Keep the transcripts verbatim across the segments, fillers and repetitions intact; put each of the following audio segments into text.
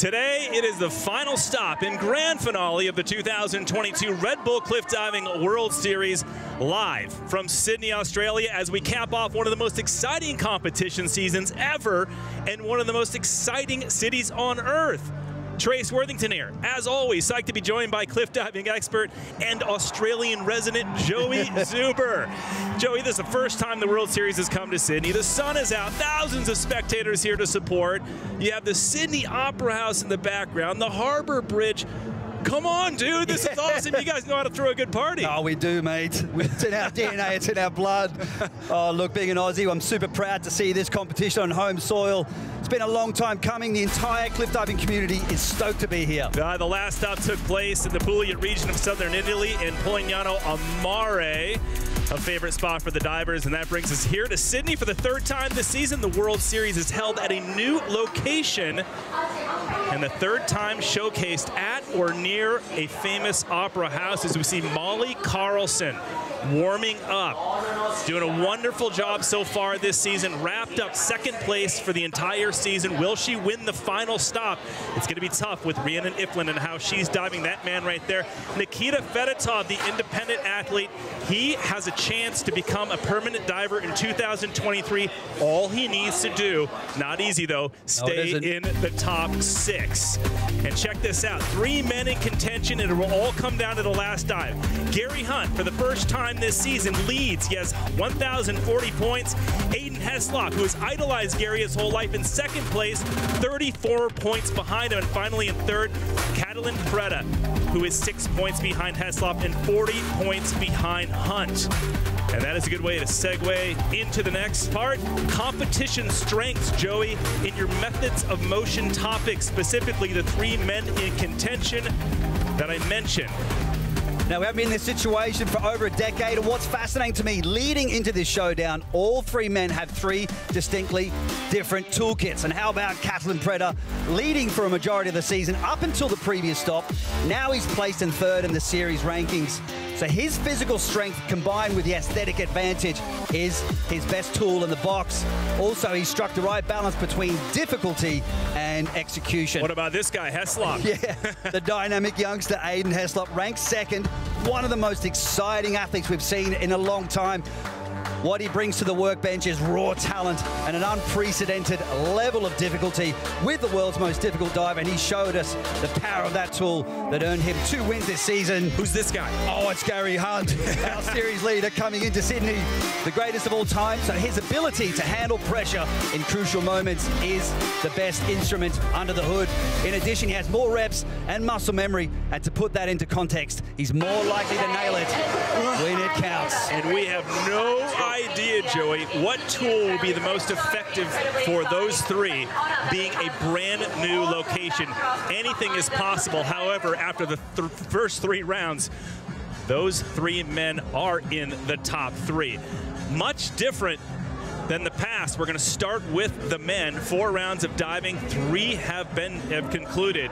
Today, it is the final stop in grand finale of the two thousand twenty-two Red Bull Cliff Diving World Series, live from Sydney, Australia, as we cap off one of the most exciting competition seasons ever and one of the most exciting cities on Earth. Trace Worthington here, as always, psyched to be joined by cliff diving expert and Australian resident Joey Zuber. Joey, this is the first time the World Series has come to Sydney. The sun is out, thousands of spectators here to support. You have the Sydney Opera House in the background, the Harbour Bridge. Come on, dude, this is awesome. You guys know how to throw a good party. Oh, we do, mate. It's in our D N A, it's in our blood. Oh, look, being an Aussie, I'm super proud to see this competition on home soil. It's been a long time coming. The entire cliff diving community is stoked to be here. Uh, the last stop took place in the Puglia region of southern Italy in Polignano a Mare, a favorite spot for the divers, and that brings us here to Sydney for the third time this season. The World Series is held at a new location, and the third time showcased at or near a famous opera house, as we see Molly Carlson warming up, doing a wonderful job so far this season, wrapped up second place for the entire season. Will she win the final stop? It's going to be tough with Rhiannan Iffland and how she's diving. That man right there, Nikita Fedotov, the independent athlete, he has a chance to become a permanent diver in two thousand twenty-three. All he needs to do, not easy though, stay in the top six. And check this out, three men in contention, and it will all come down to the last dive. Gary Hunt, for the first time this season, leads. He has one thousand forty points. Aiden Heslop, who has idolized Gary his whole life, in second place, thirty-four points behind him. And finally in third, Catalin Freta, who is six points behind Heslop and forty points behind Hunt. And that is a good way to segue into the next part. Competition strengths, Joey, in your methods of motion topic, specifically the three men in contention that I mentioned. Now, we haven't been in this situation for over a decade, and what's fascinating to me, leading into this showdown, all three men have three distinctly different toolkits. And how about Catalin Freta, leading for a majority of the season up until the previous stop. Now he's placed in third in the series rankings. So his physical strength combined with the aesthetic advantage is his best tool in the box. Also, he struck the right balance between difficulty and execution. What about this guy, Heslop? Yeah, the dynamic youngster, Aiden Heslop, ranks second. One of the most exciting athletes we've seen in a long time. What he brings to the workbench is raw talent and an unprecedented level of difficulty with the world's most difficult dive, and he showed us the power of that tool that earned him two wins this season. Who's this guy? Oh, it's Gary Hunt, our series leader coming into Sydney, the greatest of all time. So his ability to handle pressure in crucial moments is the best instrument under the hood. In addition, he has more reps and muscle memory, and to put that into context, he's more likely to nail it when it counts. And we have no idea, Joey, what tool will be the most effective for those three, being a brand new location. Anything is possible. However, after the th first three rounds, those three men are in the top three. Much different than the past. We're going to start with the men. Four rounds of diving, three have been have concluded.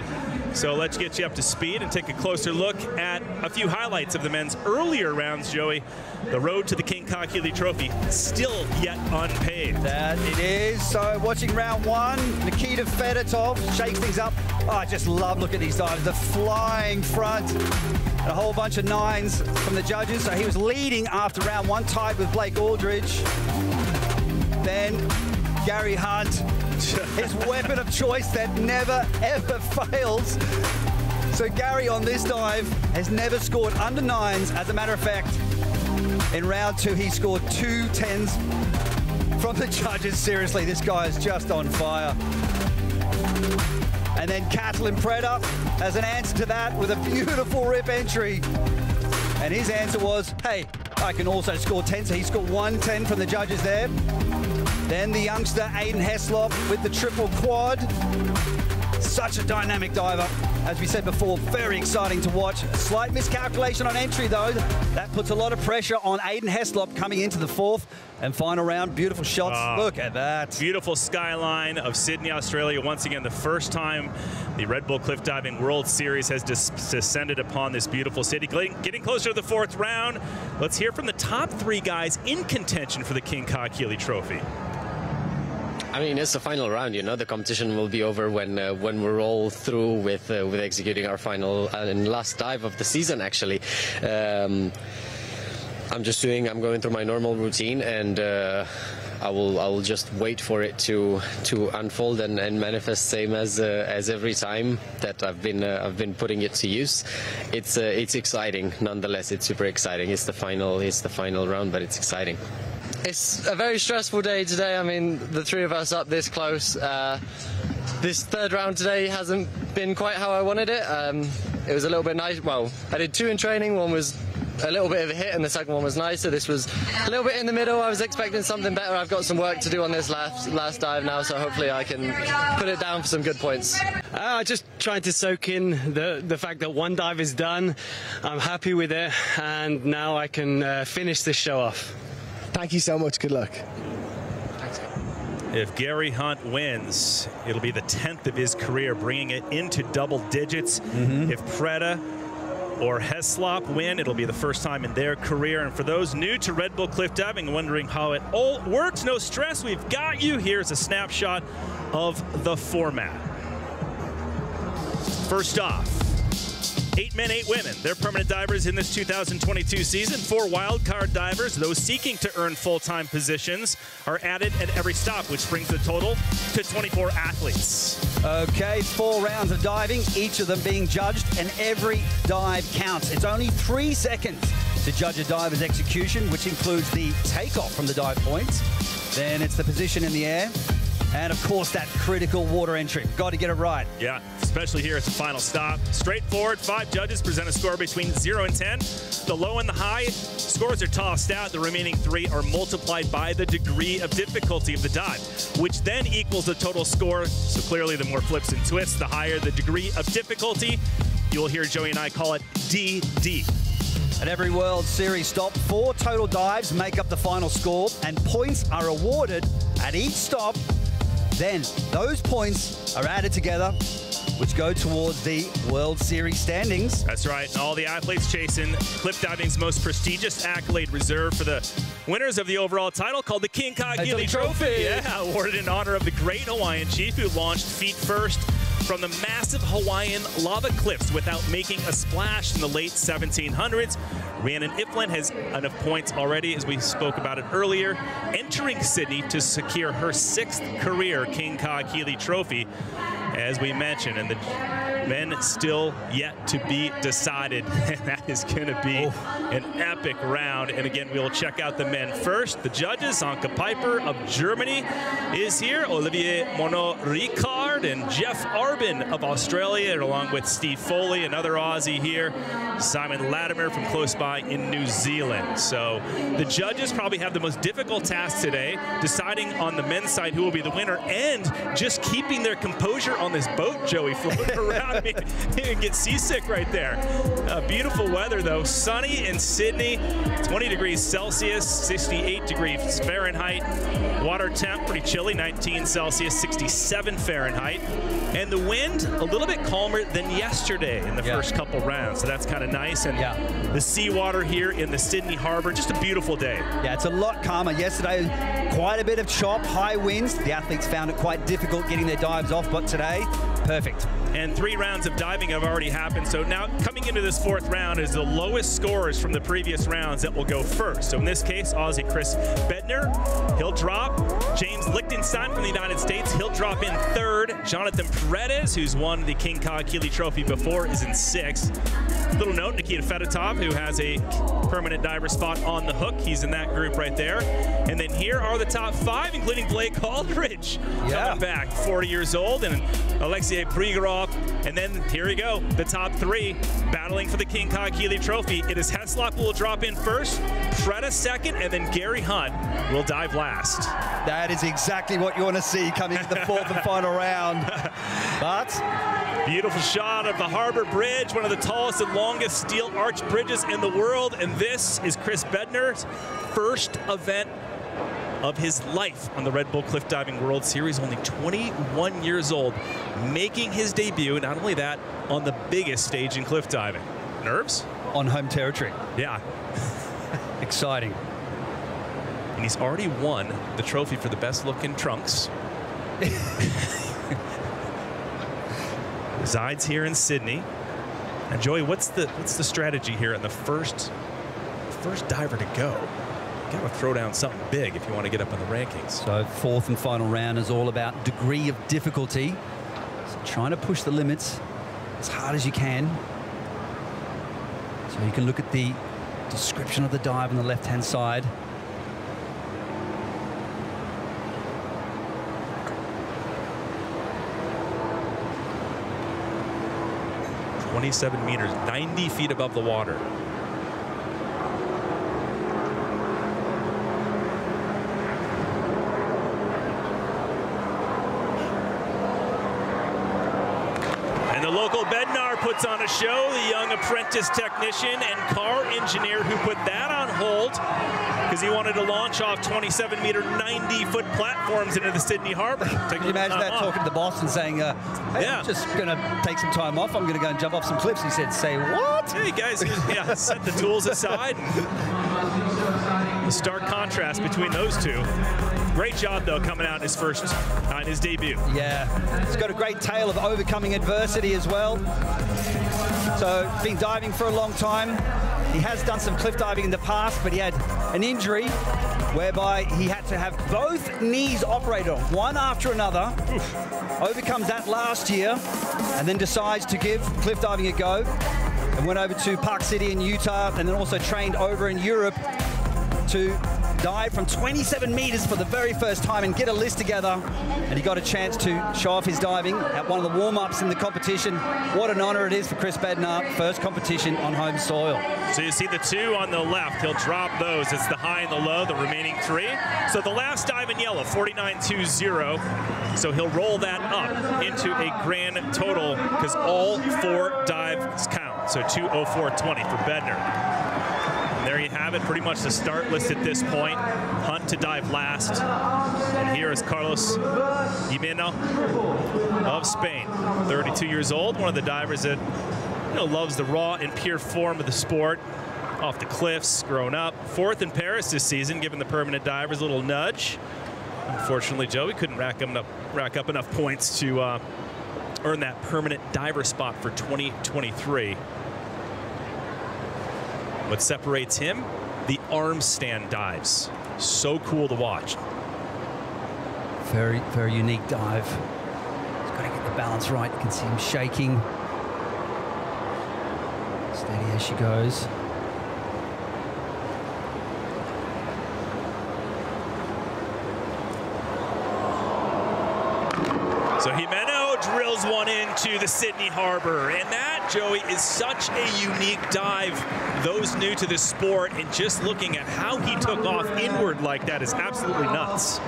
So let's get you up to speed and take a closer look at a few highlights of the men's earlier rounds, Joey. The road to the King Kahekili Trophy, still yet unpaved. That it is. So watching round one, Nikita Fedotov shakes things up. Oh, I just love looking at these divers. The flying front, and a whole bunch of nines from the judges. So he was leading after round one, tied with Blake Aldridge. Then Gary Hunt, his weapon of choice that never, ever fails. So Gary on this dive has never scored under nines. As a matter of fact, in round two, he scored two tens from the judges. Seriously, this guy is just on fire. And then Catalin Freta, as an answer to that, with a beautiful rip entry. And his answer was, hey, I can also score ten. So he scored one ten from the judges there. Then the youngster, Aiden Heslop, with the triple quad. Such a dynamic diver. As we said before, very exciting to watch. A slight miscalculation on entry, though. That puts a lot of pressure on Aiden Heslop coming into the fourth and final round. Beautiful shots. Uh, Look at that. Beautiful skyline of Sydney, Australia. Once again, the first time the Red Bull Cliff Diving World Series has descended upon this beautiful city. Getting closer to the fourth round, let's hear from the top three guys in contention for the King Kahekili Trophy. I mean, it's the final round, you know. The competition will be over when uh, when we're all through with uh, with executing our final and last dive of the season, actually. Um, I'm just doing, I'm going through my normal routine, and uh, I will, I will just wait for it to to unfold and, and manifest, same as uh, as every time that I've been uh, I've been putting it to use. It's uh, it's exciting, nonetheless. It's super exciting. It's the final, it's the final round, but it's exciting. It's a very stressful day today. I mean, the three of us up this close. Uh, this third round today hasn't been quite how I wanted it. Um, it was a little bit nice. Well, I did two in training. One was a little bit of a hit and the second one was nicer. This was a little bit in the middle. I was expecting something better. I've got some work to do on this last last dive now, so hopefully I can put it down for some good points. Uh, just trying to soak in the the fact that one dive is done. I'm happy with it, and now I can uh, finish this show off. Thank you so much. Good luck. If Gary Hunt wins, it'll be the tenth of his career, bringing it into double digits. Mm-hmm. If Freta or Heslop win, it'll be the first time in their career. And for those new to Red Bull Cliff Diving, wondering how it all works, no stress, we've got you. Here's a snapshot of the format. First off, eight men, eight women. They're permanent divers in this two thousand twenty-two season. Four wildcard divers, those seeking to earn full-time positions, are added at every stop, which brings the total to twenty-four athletes. Okay, four rounds of diving, each of them being judged, and every dive counts. It's only three seconds to judge a diver's execution, which includes the takeoff from the dive points. Then it's the position in the air. And, of course, that critical water entry. Got to get it right. Yeah, especially here at the final stop. Straightforward, five judges present a score between zero and ten. The low and the high scores are tossed out. The remaining three are multiplied by the degree of difficulty of the dive, which then equals the total score. So clearly, the more flips and twists, the higher the degree of difficulty. You'll hear Joey and I call it D D. At every World Series stop, four total dives make up the final score, and points are awarded at each stop. Then those points are added together, which go towards the World Series standings. That's right, and all the athletes chasing cliff diving's most prestigious accolade, reserved for the winners of the overall title, called the King Kahekili Trophy. Trophy. Yeah, awarded in honor of the great Hawaiian chief who launched feet first from the massive Hawaiian lava cliffs without making a splash in the late seventeen hundreds. Rhiannan Iffland has enough points already, as we spoke about it earlier, entering Sydney to secure her sixth career King Kahekili Trophy, as we mentioned, and the men still yet to be decided. And that is going to be oh. an epic round. And again, we'll check out the men first. The judges, Anke Piper of Germany is here, Olivier Monod-Ricard and Jeff Arby of Australia, along with Steve Foley, another Aussie here, Simon Latimer from close by in New Zealand. So the judges probably have the most difficult task today, deciding on the men's side who will be the winner, and just keeping their composure on this boat, Joey, floating around. You can get seasick right there. Uh, beautiful weather, though. Sunny in Sydney, twenty degrees Celsius, sixty-eight degrees Fahrenheit. Water temp, pretty chilly, nineteen Celsius, sixty-seven Fahrenheit. And the wind a little bit calmer than yesterday in the yeah. first couple rounds, so that's kind of nice. And yeah. the seawater here in the Sydney Harbour, just a beautiful day. Yeah, it's a lot calmer. Yesterday, quite a bit of chop, high winds. The athletes found it quite difficult getting their dives off, but today, perfect. And three rounds of diving have already happened, so now coming into this fourth round is the lowest scorers from the previous rounds that will go first. So in this case, Aussie Chris Bednar, he'll drop. James Lichtenstein from the United States, he'll drop in third. Jonathan Paredes, who's won the King Kahekili Trophy before, is in sixth. Little note, Nikita Fedotov, who has a permanent diver spot on the hook. He's in that group right there. And then here are the top five, including Blake Aldridge. Yeah. Coming back, forty years old, and Alexei Prigorov. And then here we go, the top three battling for the King Kahekili Trophy. It is Heslop who will drop in first, Freta second, and then Gary Hunt will dive last. That is exactly what you want to see coming to the fourth and final round. But... beautiful shot of the Harbour Bridge, one of the tallest and longest steel arch bridges in the world. And this is Chris Bednar's first event of his life on the Red Bull Cliff Diving World Series, only twenty-one years old, making his debut, not only that, on the biggest stage in cliff diving. Nerves? On home territory. Yeah. Exciting. And he's already won the trophy for the best-looking trunks Resides here in Sydney. And Joey, what's the what's the strategy here in the first first diver to go? Got to throw down something big if you want to get up in the rankings. So fourth and final round is all about degree of difficulty. So trying to push the limits as hard as you can. So you can look at the description of the dive on the left-hand side. twenty-seven meters, ninety feet above the water. And the local Bednar puts on a show, the young apprentice technician and car engineer who put that on hold because he wanted to launch off twenty-seven meter, ninety foot platforms into the Sydney Harbour. Can you imagine that off. Talking to the boss and saying, uh, hey, yeah. I'm just going to take some time off. I'm going to go and jump off some cliffs. He said, say what? Hey, guys, yeah, set the tools aside. The stark contrast between those two. Great job, though, coming out in his first, uh, in his debut. Yeah, he's got a great tale of overcoming adversity as well. So, been diving for a long time. He has done some cliff diving in the past, but he had an injury whereby he had to have both knees operated on, one after another. Oof. Overcomes that last year, and then decides to give cliff diving a go, and went over to Park City in Utah, and then also trained over in Europe to dive from twenty-seven meters for the very first time and get a list together. And he got a chance to show off his diving at one of the warm-ups in the competition. What an honor it is for Chris Bednar, first competition on home soil. So you see the two on the left, he'll drop those. It's the high and the low, the remaining three. So the last dive in yellow, forty-nine twenty. So he'll roll that up into a grand total because all four dives count. So two oh four twenty for Bednar. There you have it, pretty much the start list at this point. Hunt to dive last. And here is Carlos Jimeno of Spain, thirty-two years old, one of the divers that you know, loves the raw and pure form of the sport. Off the cliffs, grown up. Fourth in Paris this season, giving the permanent divers a little nudge. Unfortunately, Joey couldn't rack up enough, rack up enough points to uh, earn that permanent diver spot for twenty twenty-three. What separates him? The arm stand dives. So cool to watch. Very, very unique dive. He's got to get the balance right. You can see him shaking. Steady as she goes. So Jimeno drills one into the Sydney Harbour, and that, Joey, is such a unique dive. Those new to this sport and just looking at how he took off inward like that is absolutely nuts.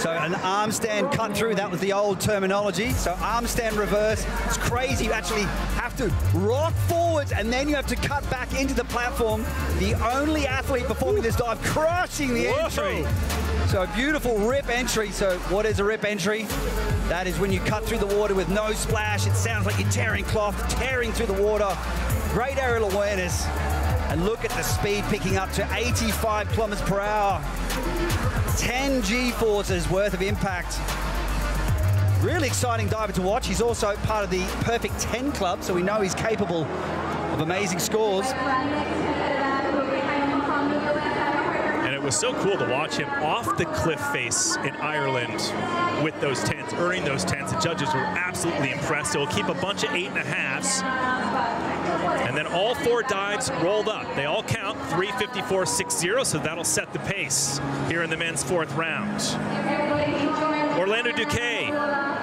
So an arm stand cut through, that was the old terminology. So arm stand reverse, it's crazy. You actually have to rock forwards and then you have to cut back into the platform. The only athlete performing this dive crushing the Whoa. entry. So a beautiful rip entry. So what is a rip entry? That is when you cut through the water with no splash. It sounds like you're tearing cloth, tearing through the water. Great aerial awareness. And look at the speed picking up to eighty-five kilometers per hour. ten G forces worth of impact. Really exciting diver to watch. He's also part of the Perfect ten Club, so we know he's capable of amazing scores. It was so cool to watch him off the cliff face in Ireland with those tens, earning those tens. The judges were absolutely impressed. He'll keep a bunch of eight and a halves. And then all four dives rolled up. They all count, three fifty-four sixty, so that'll set the pace here in the men's fourth round. Orlando Duque,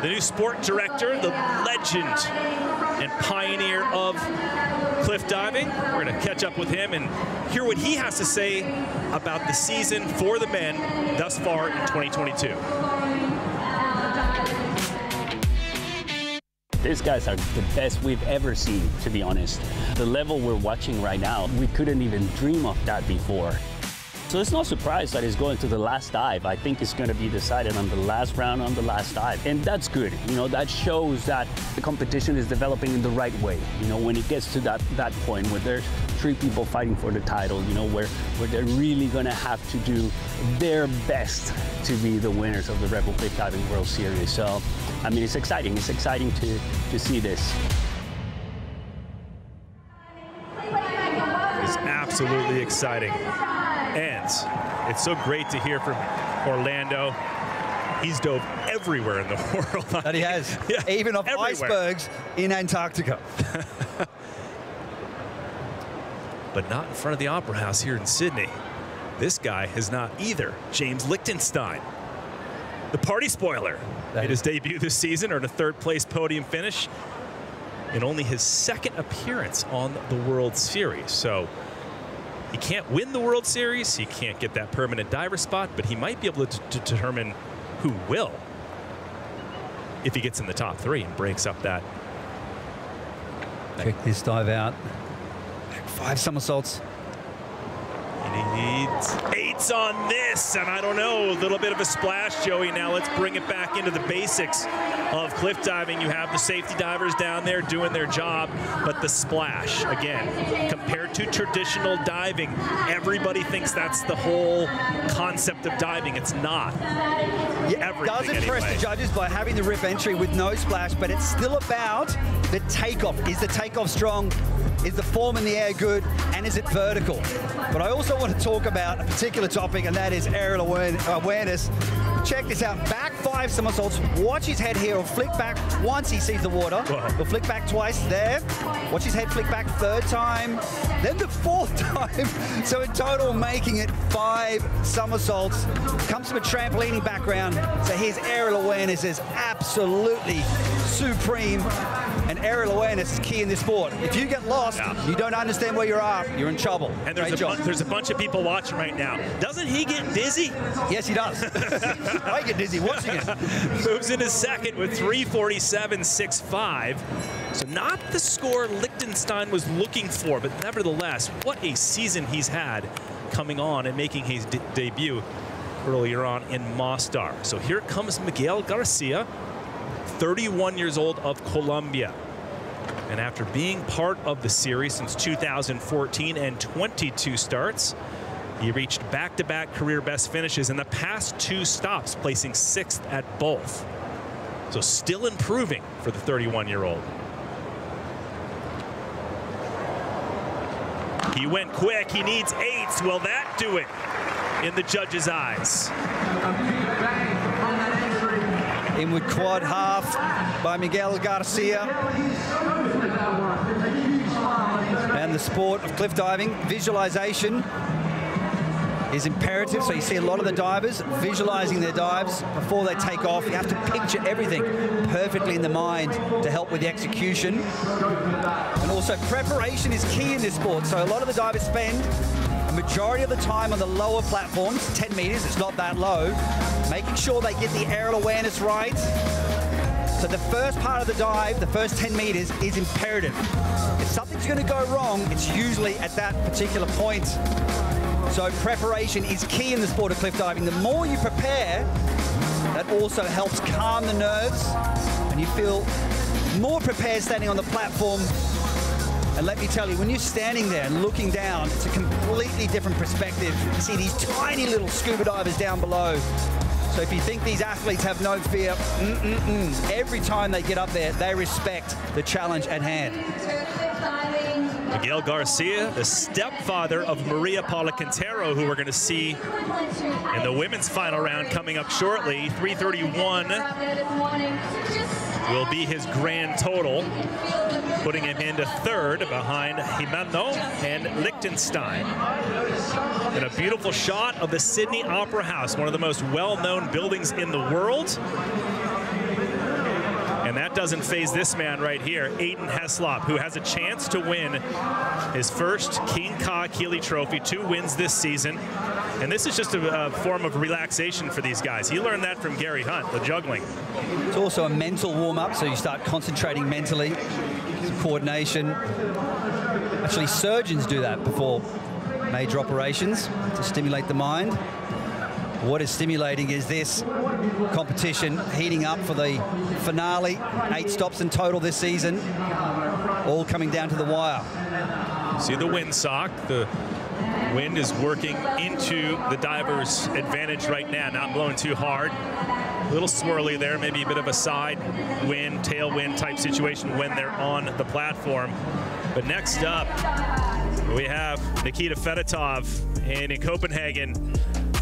the new sport director, the legend and pioneer of cliff diving. We're going to catch up with him and hear what he has to say about the season for the men thus far in twenty twenty-two. These guys are the best we've ever seen, to be honest. The level we're watching right now, we couldn't even dream of that before. So it's no surprise that he's going to the last dive. I think it's going to be decided on the last round, on the last dive. And that's good. You know, that shows that the competition is developing in the right way. You know, when it gets to that, that point where there's three people fighting for the title, you know, where, where they're really going to have to do their best to be the winners of the Red Bull Cliff Diving World Series. So, I mean, it's exciting. It's exciting to, to see this. It's absolutely exciting. And it's so great to hear from Orlando. He's dove everywhere in the world. I that he mean, has, yeah, even off everywhere. Icebergs in Antarctica. But not in front of the Opera House here in Sydney. This guy has not either. James Lichtenstein, the party spoiler. That made is. his debut this season, earned a third-place podium finish in only his second appearance on the World Series. So he can't win the World Series, he can't get that permanent diver spot, but he might be able to, to determine who will if he gets in the top three and breaks up that. Check this dive out. Five somersaults. And he needs eights on this, and I don't know, a little bit of a splash, Joey. Now let's bring it back into the basics of cliff diving. You have the safety divers down there doing their job, but the splash, again, compared to traditional diving, everybody thinks that's the whole concept of diving. It's not. Yeah, it does impress anyway. the judges by having the rip entry with no splash, but it's still about the takeoff. Is the takeoff strong? Is the form in the air good? And is it vertical? But I also want to talk about a particular topic, and that is aerial awareness. Check this out, back five somersaults. Watch his head here, he'll flick back once he sees the water. Whoa. He'll flick back twice there. Watch his head flick back third time, then the fourth time. So in total, making it five somersaults. Comes from a trampolining background, so his aerial awareness is absolutely supreme. And aerial awareness is key in this sport. If you get lost, yeah. you don't understand where you are, you're in trouble. And there's a, there's a bunch of people watching right now. Doesn't he get dizzy? Yes, he does. I get dizzy watching it. Moves into second with three forty-seven sixty-five. So not the score Lichtenstein was looking for, but nevertheless, what a season he's had coming on and making his de debut earlier on in Mostar. So here comes Miguel Garcia, thirty-one years old, of Colombia. And after being part of the series since two thousand fourteen and twenty-two starts, he reached back-to-back career best finishes in the past two stops, placing sixth at both. So still improving for the thirty-one-year-old. He went quick, he needs eights. Will that do it in the judges' eyes? Inward quad half by Miguel Garcia. And the sport of cliff diving, visualization is imperative. So you see a lot of the divers visualizing their dives before they take off. You have to picture everything perfectly in the mind to help with the execution. And also preparation is key in this sport. So a lot of the divers spend a majority of the time on the lower platforms, ten meters, it's not that low, making sure they get the aerial awareness right. So the first part of the dive, the first ten meters, is imperative. If something's gonna go wrong, it's usually at that particular point. So preparation is key in the sport of cliff diving. The more you prepare, that also helps calm the nerves, and you feel more prepared standing on the platform. And let me tell you, when you're standing there and looking down, it's a completely different perspective. You see these tiny little scuba divers down below. So if you think these athletes have no fear, mm-mm-mm. Every time they get up there, they respect the challenge at hand. Miguel Garcia, the stepfather of Maria Paula Quintero, who we're going to see in the women's final round coming up shortly. three thirty-one will be his grand total, putting him into third behind Jimeno and Lichtenstein. And a beautiful shot of the Sydney Opera House, one of the most well-known buildings in the world. And that doesn't faze this man right here, Aiden Heslop, who has a chance to win his first King Kahekili Trophy, two wins this season. And this is just a, a form of relaxation for these guys. He learned that from Gary Hunt, the juggling. It's also a mental warm-up, so you start concentrating mentally, coordination. Actually, surgeons do that before major operations to stimulate the mind. What is stimulating is this competition heating up for the finale. Eight stops in total this season, all coming down to the wire. See the windsock. The wind is working into the diver's advantage right now, not blowing too hard. A little swirly there, maybe a bit of a side wind, tailwind type situation when they're on the platform. But next up, we have Nikita Fedotov, and in Copenhagen,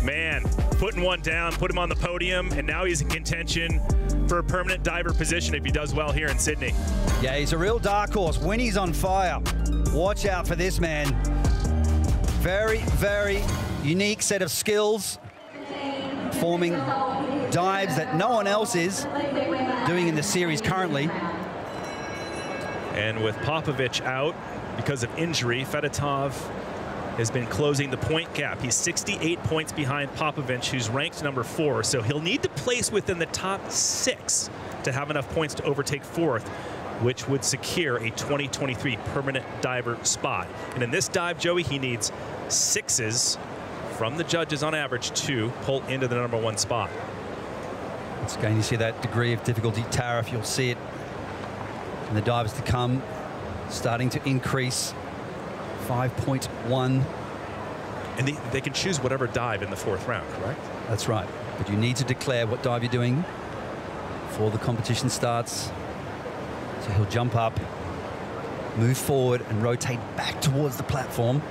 man, putting one down, put him on the podium, and now he's in contention for a permanent diver position if he does well here in Sydney. Yeah, he's a real dark horse. When he's on fire, watch out for this man. Very, very unique set of skills, performing dives that no one else is doing in the series currently. And with Popovich out because of injury, Fedotov has been closing the point gap. He's sixty-eight points behind Popovich, who's ranked number four, so he'll need to place within the top six to have enough points to overtake fourth, which would secure a twenty twenty-three permanent diver spot. And in this dive, Joey, he needs sixes from the judges on average to pull into the number one spot. It's going to see that degree of difficulty tariff. You'll see it in the dives to come, starting to increase. Five point one. And they, they can choose whatever dive in the fourth round, correct? That's right. But you need to declare what dive you're doing before the competition starts. So he'll jump up, move forward, and rotate back towards the platform.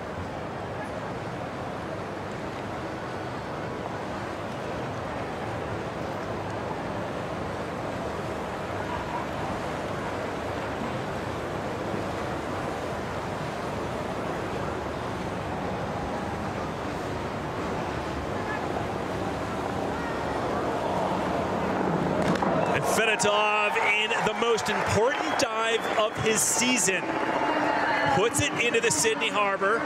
Fedotov, in the most important dive of his season, puts it into the Sydney Harbour.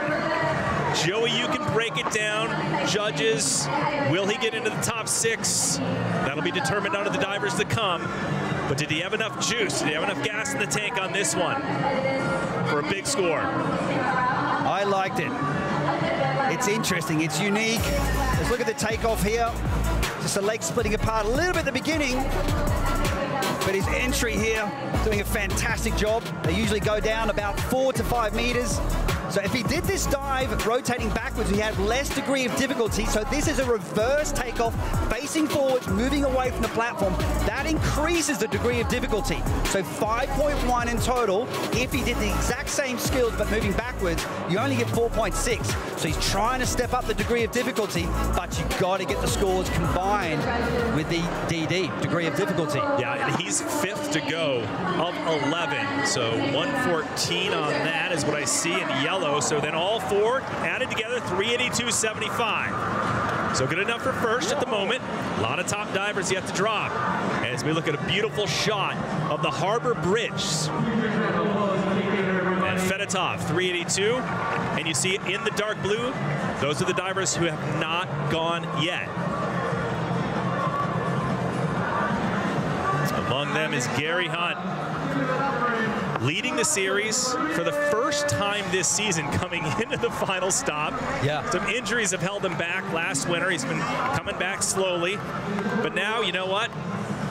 Joey, you can break it down. Judges, will he get into the top six? That'll be determined out of the divers to come. But did he have enough juice? Did he have enough gas in the tank on this one for a big score? I liked it. It's interesting. It's unique. Let's look at the takeoff here. Just the leg splitting apart a little bit at the beginning. But his entry here, doing a fantastic job. They usually go down about four to five meters. So if he did this dive rotating backwards, he had less degree of difficulty. So this is a reverse takeoff, facing forwards, moving away from the platform. That increases the degree of difficulty. So five point one in total. If he did the exact same skills but moving backwards, you only get four point six. So he's trying to step up the degree of difficulty, but you got to get the scores combined with the D D, degree of difficulty. Yeah, and he's fifth to go of eleven. So one fourteen on that is what I see in yellow. So then all four added together, three eighty-two seventy-five. So good enough for first at the moment. A lot of top divers yet to drop. As we look at a beautiful shot of the Harbour Bridge. And Fedotov, three eighty-two. And you see it in the dark blue. Those are the divers who have not gone yet. Among them is Gary Hunt, leading the series for the first time this season coming into the final stop. Yeah. Some injuries have held him back last winter. He's been coming back slowly. But now, you know what?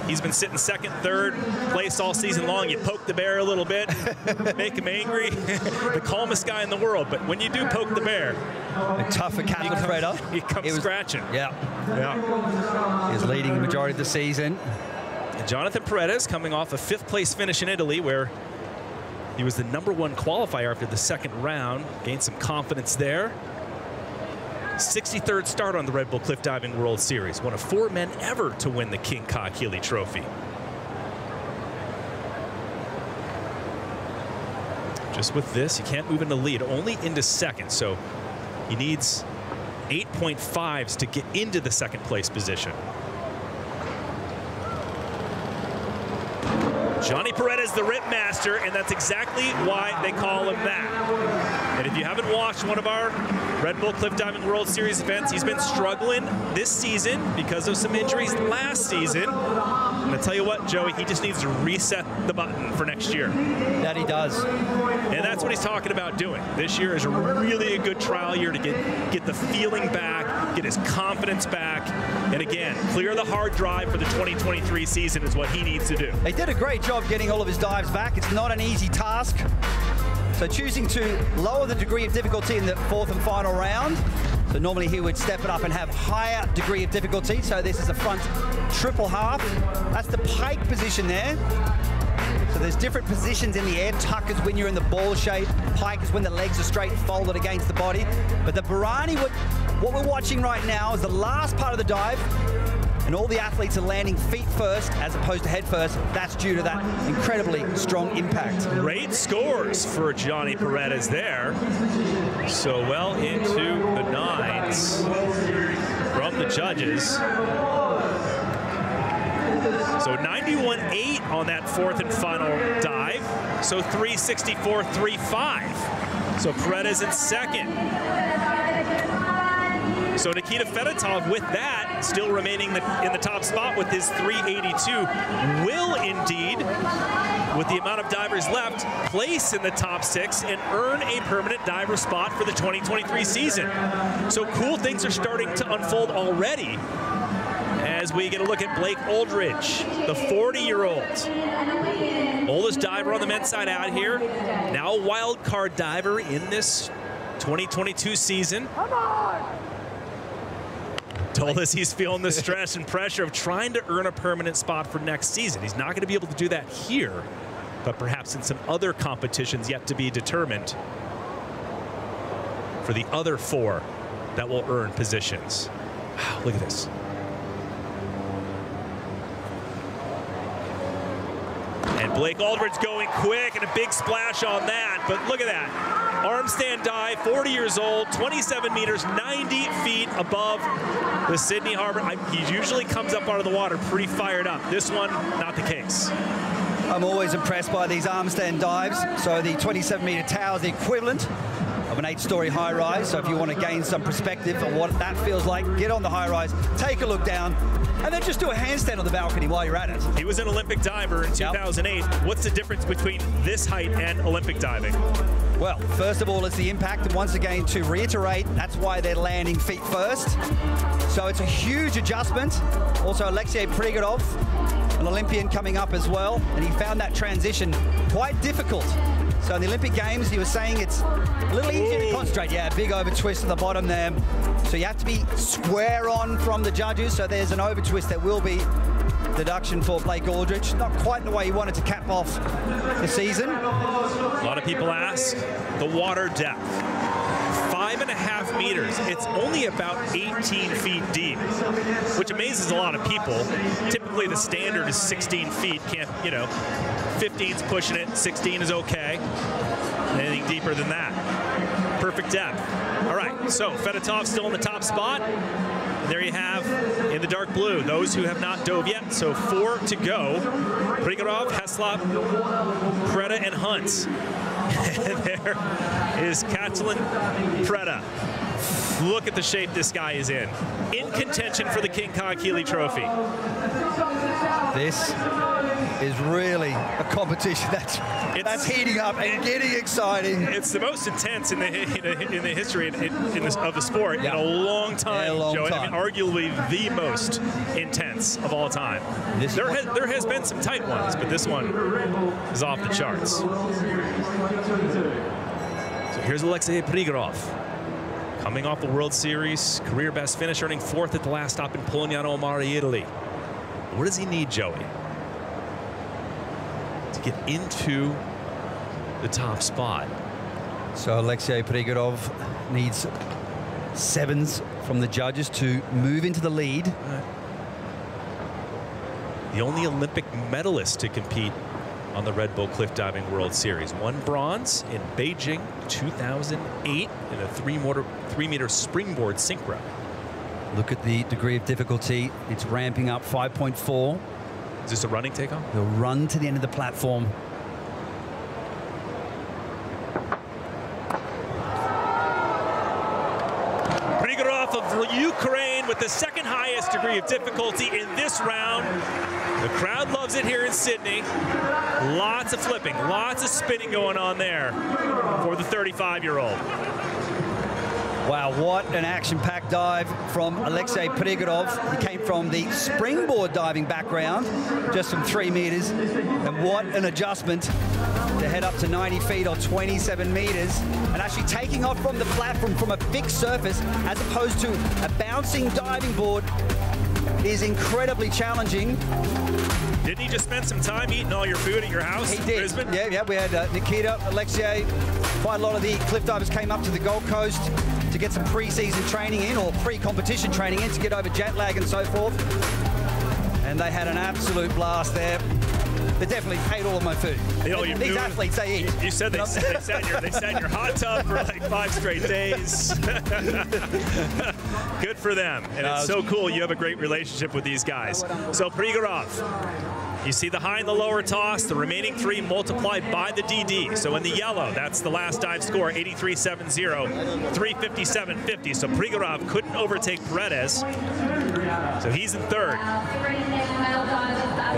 He's been sitting second, third place all season long. You poke the bear a little bit, make him angry. The calmest guy in the world. But when you do poke the bear, and tough for Catalin Freta. He comes was, scratching. Yeah. Yeah. He's leading the majority of the season. And Jonathan Paredes coming off a fifth place finish in Italy, where he was the number one qualifier after the second round. Gained some confidence there. sixty-third start on the Red Bull Cliff Diving World Series. One of four men ever to win the King Kahekili Trophy. Just with this, you can't move into lead, only into second. So he needs eight point fives to get into the second place position. Johnny Paredes, the rip master, and that's exactly why they call him that. And if you haven't watched one of our Red Bull Cliff Diving World Series events. He's been struggling this season because of some injuries last season. And I tell you what, Joey, he just needs to reset the button for next year. That he does. And that's what he's talking about doing. This year is really a good trial year to get, get the feeling back, get his confidence back, and again, clear the hard drive for the twenty twenty-three season is what he needs to do. He did a great job getting all of his dives back. It's not an easy task. So choosing to lower the degree of difficulty in the fourth and final round. So normally he would step it up and have higher degree of difficulty. So this is a front triple half. That's the pike position there. So there's different positions in the air. Tuck is when you're in the ball shape. Pike is when the legs are straight and folded against the body. But the Bharani, what, what we're watching right now is the last part of the dive. And all the athletes are landing feet first as opposed to head first. That's due to that incredibly strong impact. Great scores for Johnny Paredes there. So well into the nines from the judges. So ninety-one eight on that fourth and final dive. So three sixty-four, three five. So Paredes in second. So Nikita Fedotov with that, still remaining the, in the top spot with his three eighty-two, will indeed, with the amount of divers left, place in the top six and earn a permanent diver spot for the twenty twenty-three season. So cool things are starting to unfold already as we get a look at Blake Aldridge, the forty-year-old. Oldest diver on the men's side out here, now a wild card diver in this twenty twenty-two season. Come on! Told us he's feeling the stress and pressure of trying to earn a permanent spot for next season. He's not going to be able to do that here, but perhaps in some other competitions yet to be determined for the other four that will earn positions. Wow, look at this. And Blake Aldridge going quick and a big splash on that, but look at that. Arm stand dive, forty years old, twenty-seven meters, ninety feet above the Sydney Harbour. I, he usually comes up out of the water pretty fired up. This one, not the case. I'm always impressed by these arm stand dives. So the twenty-seven meter tower is the equivalent of an eight-story high-rise. So if you want to gain some perspective on what that feels like, get on the high-rise, take a look down, and then just do a handstand on the balcony while you're at it. He was an Olympic diver in two thousand eight. Yep. What's the difference between this height and Olympic diving? Well, first of all, it's the impact, and once again, to reiterate, that's why they're landing feet first. So it's a huge adjustment. Also, Alexei Prigorov, an Olympian coming up as well, and he found that transition quite difficult. So in the Olympic Games, he was saying it's a little easier Ooh. to concentrate. Yeah, big over twist at the bottom there. So you have to be square on from the judges, so there's an over twist that will be deduction for Blake Aldridge. Not quite the way he wanted to cap off the season. A lot of people ask the water depth. Five and a half meters. It's only about eighteen feet deep, which amazes a lot of people. Typically the standard is sixteen feet. Can't, you know, fifteen's pushing it, sixteen is okay. Anything deeper than that. Perfect depth. All right, so Fedotov still in the top spot. There you have, in the dark blue, those who have not dove yet. So four to go. Prigorov, Heslop, Freta, and Hunt. There is Catalin Freta. Look at the shape this guy is in. In contention for the King Kahekili Trophy. This is really a competition that's, that's heating up and getting exciting. It's the most intense in the in the, in the history in, in, in this, of the sport yeah. in a long time, yeah, a long Joey. Time. I mean, arguably the most intense of all time. This there has, there has been some tight ones, but this one is off the charts. So here's Alexei Prigorov, coming off the World Series, career best finish, earning fourth at the last stop in Polignano a Mare, Italy. What does he need, Joey, to get into the top spot? So Alexei Prigorov needs sevens from the judges to move into the lead. The only Olympic medalist to compete on the Red Bull Cliff Diving World Series. Won bronze in Beijing two thousand eight in a three-meter three-meter springboard synchro. Look at the degree of difficulty. It's ramping up five point four. Is this a running takeoff? He'll run to the end of the platform. off of Ukraine with the second highest degree of difficulty in this round. The crowd loves it here in Sydney. Lots of flipping, lots of spinning going on there for the thirty-five-year-old. Wow, what an action-packed dive from Alexei Prigorov. He came from the springboard diving background, just from three meters. And what an adjustment to head up to ninety feet or twenty-seven meters. And actually taking off from the platform from a fixed surface as opposed to a bouncing diving board is incredibly challenging. Didn't he just spend some time eating all your food at your house? He did. Brisbane? Yeah, yeah, we had uh, Nikita, Alexei. Quite a lot of the cliff divers came up to the Gold Coast to get some pre-season training in or pre-competition training in to get over jet lag and so forth. And they had an absolute blast there. They definitely ate all of my food. Oh, These food? athletes, they eat. You, you said they, they, sat in your, they sat in your hot tub for like five straight days. Good for them. And it's so cool you have a great relationship with these guys. So Prigorov, you see the high and the lower toss, the remaining three multiplied by the D D. So in the yellow, that's the last dive score, eighty-three seventy, three fifty-seven fifty. So Prigorov couldn't overtake Perez. So he's in third.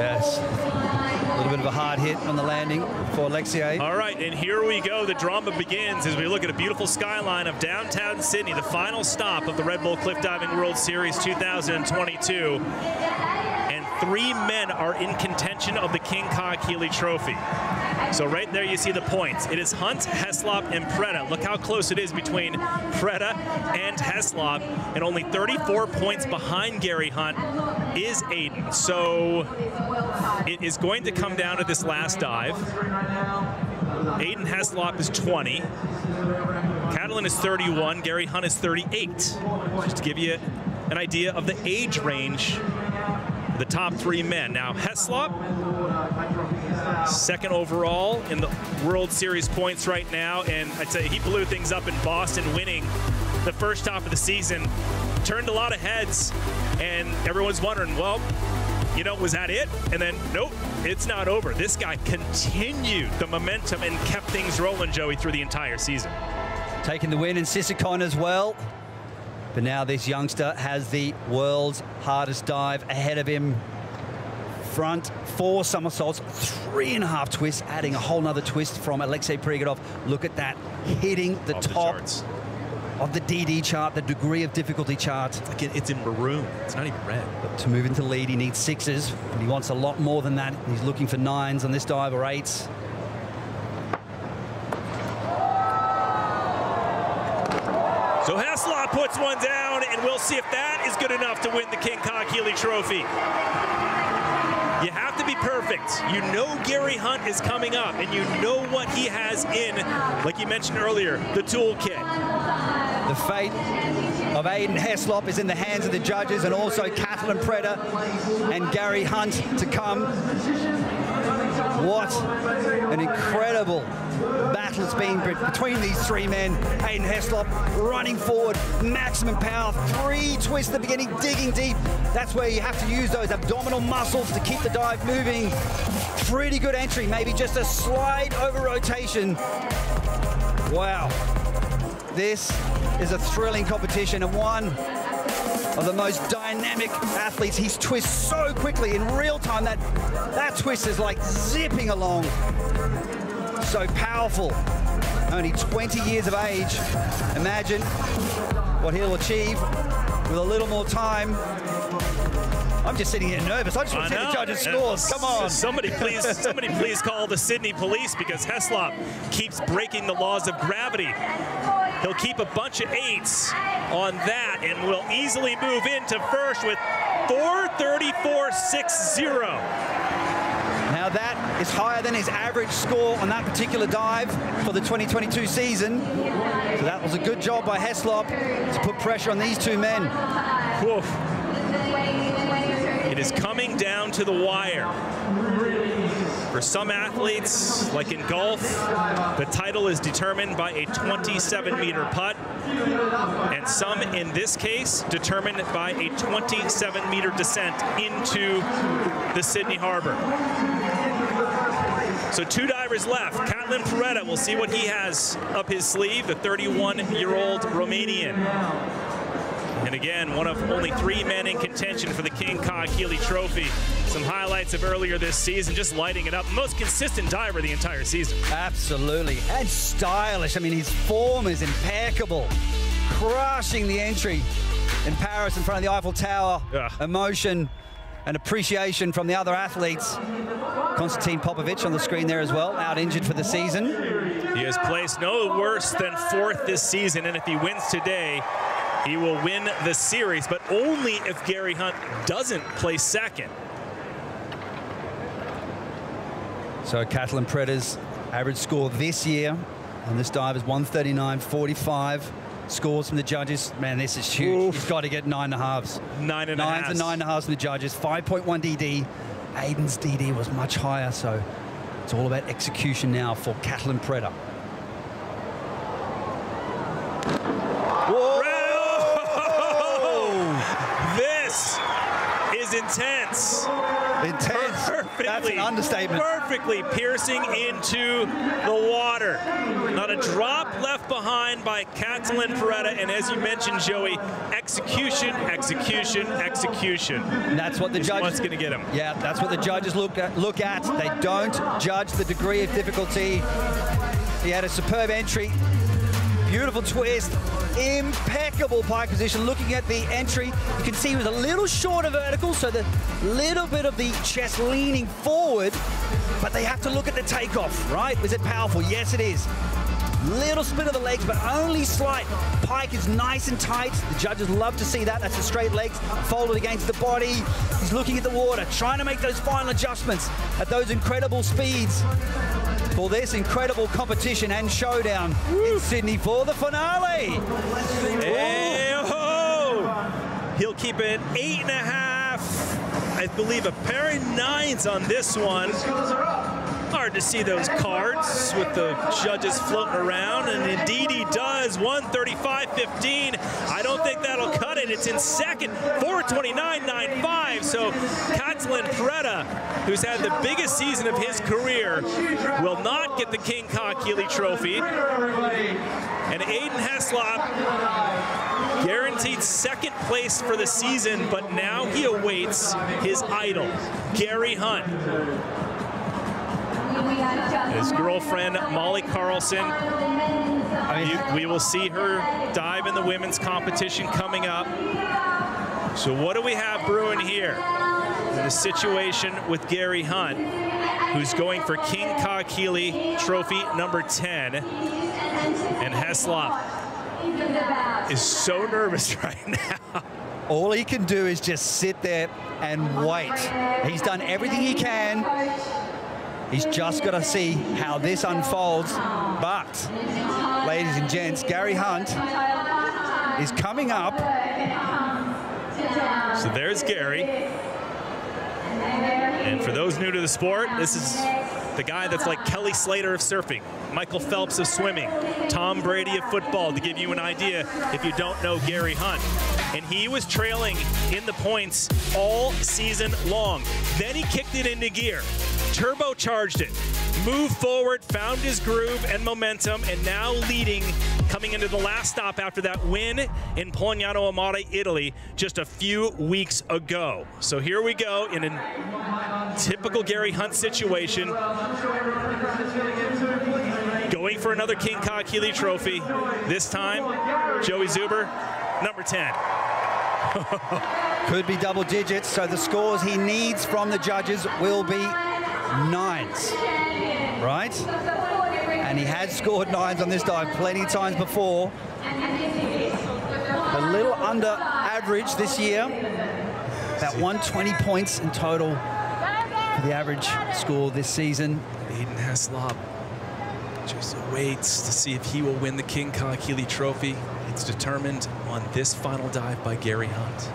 Yes. A little bit of a hard hit on the landing for Alexei. All right, and here we go. The drama begins as we look at a beautiful skyline of downtown Sydney, the final stop of the Red Bull Cliff Diving World Series two thousand twenty-two. And three men are in contention of the King Kahekili Trophy. So right there you see the points. It is Hunt, Heslop, and Freta. Look how close it is between Freta and Heslop. And only thirty-four points behind Gary Hunt is Aiden. So it is going to come down to this last dive. Aiden Heslop is twenty. Catalin is thirty-one. Gary Hunt is thirty-eight. Just to give you an idea of the age range of the top three men. Now Heslop, second overall in the World Series points right now, and I'd say he blew things up in Boston, winning the first half of the season, turned a lot of heads, and everyone's wondering, well, you know, was that it? And then, nope, it's not over. This guy continued the momentum and kept things rolling, Joey, through the entire season. Taking the win in Sisikon as well, but now this youngster has the world's hardest dive ahead of him. Front, four somersaults, three and a half twists, adding a whole nother twist from Alexei Prigorov. Look at that, hitting the top of the D D chart, the degree of difficulty chart. It's, like it, it's in maroon, it's not even red. But to move into lead, he needs sixes. And he wants a lot more than that. He's looking for nines on this dive, or eights. So Heslop puts one down, and we'll see if that is good enough to win the King Kahekili Trophy. You have to be perfect. You know Gary Hunt is coming up, and you know what he has in, like you mentioned earlier, the toolkit. The fate of Aiden Heslop is in the hands of the judges, and also Catalin Freta and Gary Hunt to come. What an incredible battle it's been between these three men. Aiden Heslop running forward, maximum power, three twists at the beginning, digging deep. That's where you have to use those abdominal muscles to keep the dive moving. Pretty good entry, maybe just a slight over rotation. Wow. This is a thrilling competition, and one of the most dynamic athletes. He's twists so quickly in real time that that twist is like zipping along. So powerful. Only twenty years of age. Imagine what he'll achieve with a little more time. I'm just sitting here nervous. I just want to see the judges' scores. Come on. Somebody please, somebody please call the Sydney police, because Heslop keeps breaking the laws of gravity. He'll keep a bunch of eights on that, and will easily move into first with four thirty-four sixty. Now that is higher than his average score on that particular dive for the twenty twenty-two season. So that was a good job by Heslop to put pressure on these two men. Woof. It is coming down to the wire. For some athletes, like in golf, the title is determined by a twenty-seven meter putt, and some in this case determined by a twenty-seven meter descent into the Sydney Harbour. So two divers left. Catalin Freta, we'll see what he has up his sleeve, the thirty-one year old Romanian. And again, one of only three men in contention for the King Kahekili Trophy. Some highlights of earlier this season, just lighting it up. Most consistent diver the entire season. Absolutely, and stylish. I mean, his form is impeccable. Crushing the entry in Paris in front of the Eiffel Tower. Ugh. Emotion and appreciation from the other athletes. Konstantin Popovich on the screen there as well, out injured for the season. He has placed no worse than fourth this season, and if he wins today, he will win the series, but only if Gary Hunt doesn't place second. So Catalin Freta's average score this year, and this dive is one thirty-nine forty-five. Scores from the judges. Man, this is huge. Oof. He's got to get nine and a halves. Nine and a halves. Nines and nine and a halves from the judges. five point one D D. Aiden's D D was much higher, so it's all about execution now for Catalin Freta. Whoa! Whoa. This is intense. Intense. Perfectly, that's an understatement. Perfectly piercing into the water. Not a drop left behind by Catalin Freta, and as you mentioned, Joey, execution, execution, execution. And that's what the judges. What's going to get him? Yeah, that's what the judges look at. Look at. They don't judge the degree of difficulty. He had a superb entry. Beautiful twist, impeccable pike position. Looking at the entry, you can see he was a little short of vertical, so the little bit of the chest leaning forward, but they have to look at the takeoff, right? Was it powerful? Yes, it is. Little spin of the legs, but only slight. Pike is nice and tight. The judges love to see that. That's the straight legs folded against the body. He's looking at the water, trying to make those final adjustments at those incredible speeds. For this incredible competition and showdown Woo. in Sydney for the finale. Hey-ho! He'll keep it eight and a half, I believe a pair of nines on this one. Hard to see those cards with the judges floating around, and indeed he does, one thirty-five fifteen. I don't think that'll cut it. It's in second, four twenty-nine ninety-five. So Catalin Freta, who's had the biggest season of his career, will not get the King Kahekili Trophy. And Aiden Heslop, guaranteed second place for the season, but now he awaits his idol, Gary Hunt. His girlfriend, Molly Carlson. I mean, we will see her dive in the women's competition coming up. So what do we have brewing here? The situation with Gary Hunt, who's going for King Kahekili Trophy number ten. And Heslop is so nervous right now. All he can do is just sit there and wait. He's done everything he can. He's just got to see how this unfolds. But, ladies and gents, Gary Hunt is coming up. So there's Gary. And for those new to the sport, this is the guy that's like Kelly Slater of surfing, Michael Phelps of swimming, Tom Brady of football, to give you an idea if you don't know Gary Hunt. And he was trailing in the points all season long. Then he kicked it into gear, turbocharged it, moved forward, found his groove and momentum, and now leading coming into the last stop after that win in Polignano a Mare, Italy, just a few weeks ago. So here we go in a typical Gary Hunt situation. Going for another King Kahekili Trophy, this time Joey Zuber, number ten. Could be double digits, so the scores he needs from the judges will be nines, right? And he has scored nines on this dive plenty of times before. A little under average this year. About one twenty points in total for the average score this season. Aiden Heslop just waits to see if he will win the King Kahekili Trophy. It's determined on this final dive by Gary Hunt.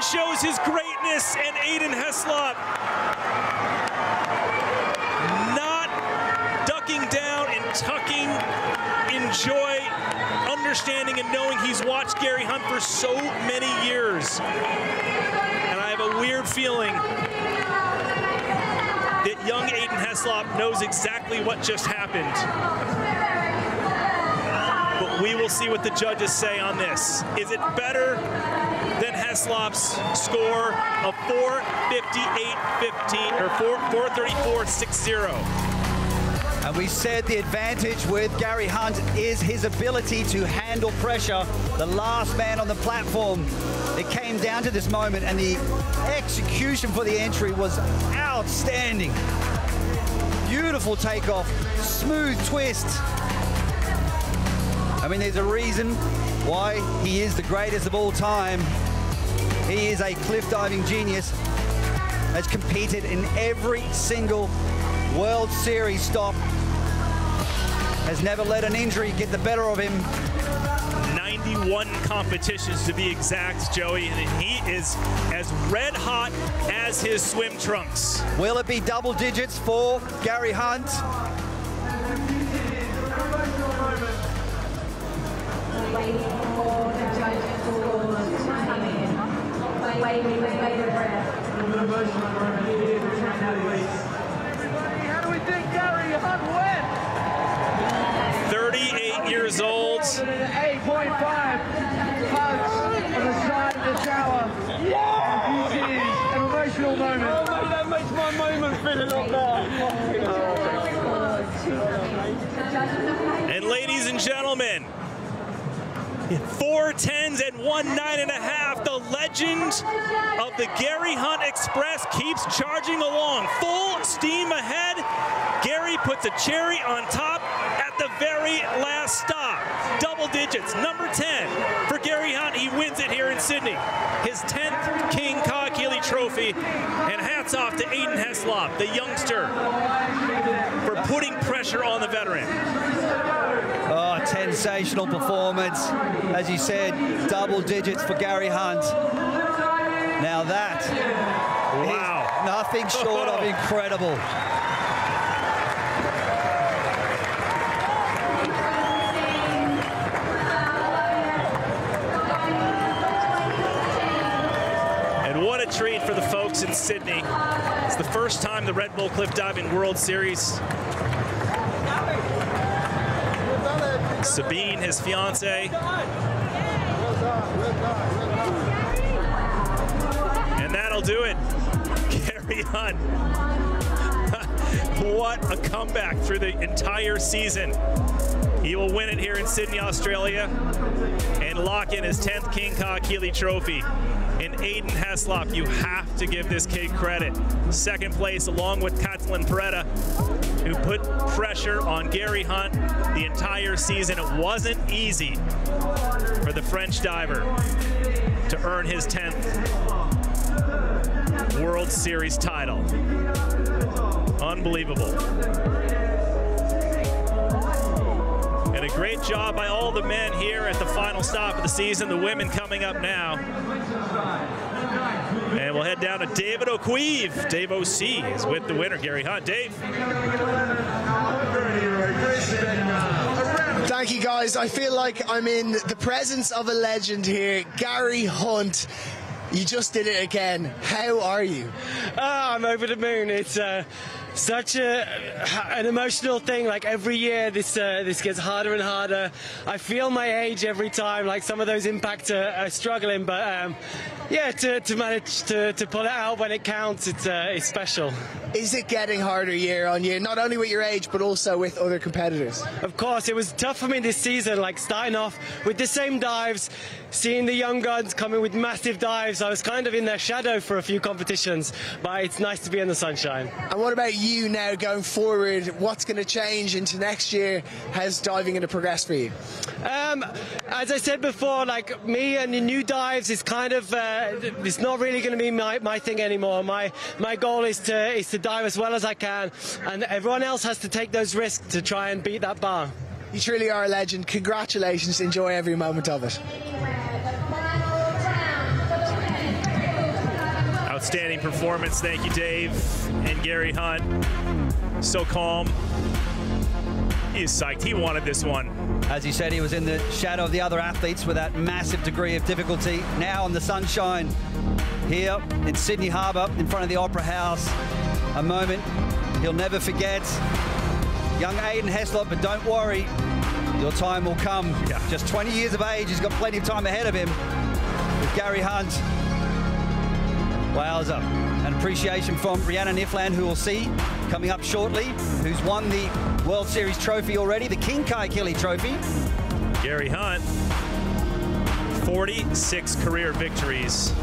Shows his greatness, and Aiden Heslop not ducking down and tucking in joy under understanding and knowing he's watched Gary Hunt for so many years. And I have a weird feeling that young Aiden Heslop knows exactly what just happened. But we will see what the judges say on this. Is it better than Heslop's score of four fifty-eight fifteen or four thirty-four sixty? And we said the advantage with Gary Hunt is his ability to handle pressure. The last man on the platform. It came down to this moment, and the execution for the entry was outstanding. Beautiful takeoff, smooth twist. I mean, there's a reason why he is the greatest of all time. He is a cliff diving genius, has competed in every single World Series stop, has never let an injury get the better of him. ninety-one competitions to be exact, Joey, and he is as red hot as his swim trunks. Will it be double digits for Gary Hunt? Waiting for the judges to call us coming in. Wait, wait, wait, wait for breath. thirty-eight years old. eight point five hugs on the side of the shower. Yeah! It is an emotional moment. Oh, mate, that makes my moment feel a lot better. And ladies and gentlemen, four tens and one nine and a half. The legend of the Gary Hunt Express keeps charging along. Full steam ahead. Gary puts a cherry on top at the very last stop. Double digits, number ten for Gary Hunt. He wins it here in Sydney. His tenth King Kahekili Trophy. And hats off to Aiden Heslop, the youngster, for putting pressure on the veteran. Oh, sensational performance. As you said, double digits for Gary Hunt. Now that, wow, is nothing short of incredible. And what a treat for the folks in Sydney. It's the first time the Red Bull Cliff Diving World Series. Sabine, his fiance, and that'll do it. Gary Hunt, what a comeback through the entire season. He will win it here in Sydney, Australia, and lock in his tenth King Kahekili Trophy. And Aiden Heslop, you have to give this kid credit. Second place, along with Catalin Freta, who put pressure on Gary Hunt the entire season. It wasn't easy for the French diver to earn his tenth World Series title. Unbelievable. And a great job by all the men here at the final stop of the season. The women coming up now. And we'll head down to David O'Queeve. Dave O C is with the winner, Gary Hunt. Dave. Thank you, guys. I feel like I'm in the presence of a legend here, Gary Hunt. You just did it again. How are you? Oh, I'm over the moon. It's uh, such a, an emotional thing. Like every year, this uh, this gets harder and harder. I feel my age every time. Like some of those impacts are, are struggling, but um, yeah, to, to manage to, to pull it out when it counts, it's uh, it's special. Is it getting harder year on year? Not only with your age, but also with other competitors. Of course, it was tough for me this season. Like starting off with the same dives, seeing the young guns coming with massive dives. I was kind of in their shadow for a few competitions, but it's nice to be in the sunshine. And what about you now going forward? What's going to change into next year? How's diving going to progress for you? Um, as I said before, like me and the new dives is kind of, uh, it's not really going to be my, my thing anymore. My my goal is to, is to dive as well as I can, and everyone else has to take those risks to try and beat that bar. You truly are a legend. Congratulations. Enjoy every moment of it. Outstanding performance. Thank you, Dave and Gary Hunt. So calm. He is psyched. He wanted this one. As he said, he was in the shadow of the other athletes with that massive degree of difficulty. Now in the sunshine here in Sydney Harbour in front of the Opera House. A moment he'll never forget. Young Aiden Heslop, but don't worry, your time will come. Yeah. Just twenty years of age, he's got plenty of time ahead of him with Gary Hunt. Wowza. An appreciation from Rhiannan Iffland, who we'll see coming up shortly, who's won the World Series trophy already, the King Kahekili Trophy. Gary Hunt, forty-six career victories,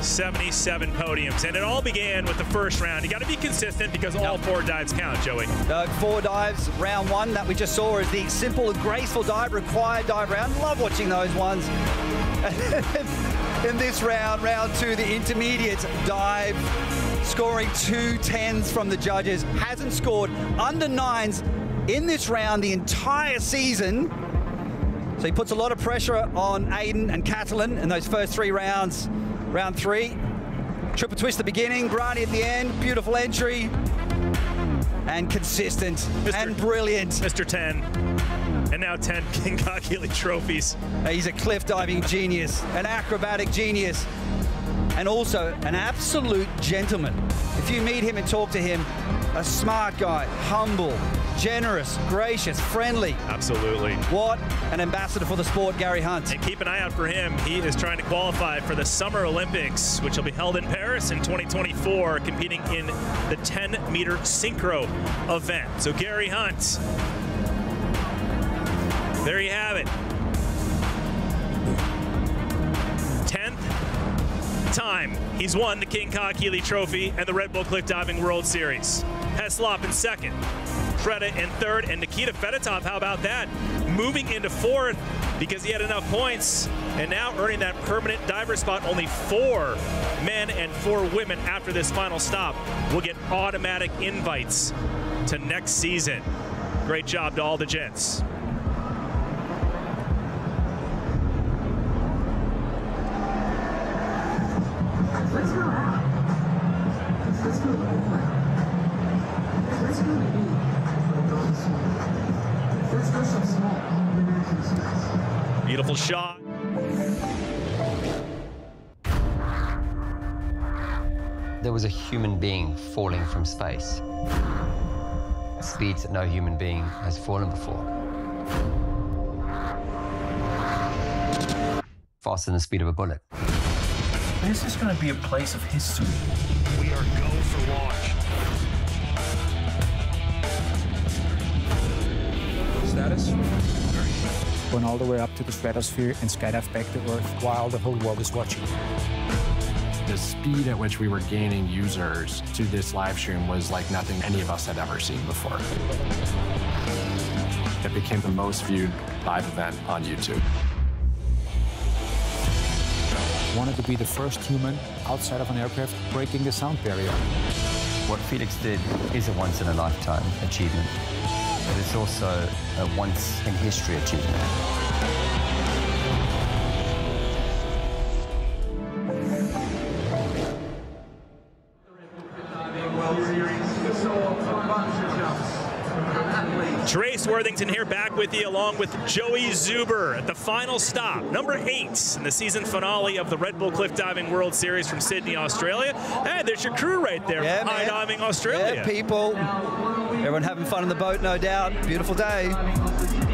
seventy-seven podiums, and it all began with the first round. You got to be consistent because all yep. four dives count, Joey. Uh, four dives, round one that we just saw is the simple and graceful dive, required dive round. Love watching those ones. In this round, round two, the intermediate dive, scoring two tens from the judges. Hasn't scored under nines in this round the entire season. So he puts a lot of pressure on Aiden and Catalin in those first three rounds. Round three, triple twist at the beginning, Brani at the end, beautiful entry, and consistent, Mister and brilliant. Mister ten, and now ten King Kahekili trophies. He's a cliff diving genius, an acrobatic genius, and also an absolute gentleman. If you meet him and talk to him, a smart guy, humble, generous, gracious, friendly. Absolutely. What an ambassador for the sport, Gary Hunt. And keep an eye out for him. He is trying to qualify for the Summer Olympics, which will be held in Paris in twenty twenty-four, competing in the ten meter synchro event. So Gary Hunt, there you have it. tenth time he's won the King Kahekili Trophy and the Red Bull Cliff Diving World Series. Heslop in second, Freta in third, and Nikita Fedotov, how about that? Moving into fourth because he had enough points, and now earning that permanent diver spot. Only four men and four women after this final stop will get automatic invites to next season. Great job to all the gents. Beautiful shot. There was a human being falling from space. Speeds that no human being has fallen before. Faster than the speed of a bullet. This is going to be a place of history. We are go for launch. Status? Going all the way up to the stratosphere and skydive back to Earth while the whole world is watching. The speed at which we were gaining users to this live stream was like nothing any of us had ever seen before. It became the most viewed live event on YouTube. Wanted to be the first human outside of an aircraft breaking the sound barrier. What Felix did is a once-in-a-lifetime achievement. But it's also a once-in-history achievement. Trace Worthington here, back with you, along with Joey Zuber at the final stop, number eight in the season finale of the Red Bull Cliff Diving World Series from Sydney, Australia. Hey, there's your crew right there, yeah, from High Diving Australia. Yeah, people. Everyone having fun on the boat, no doubt. Beautiful day.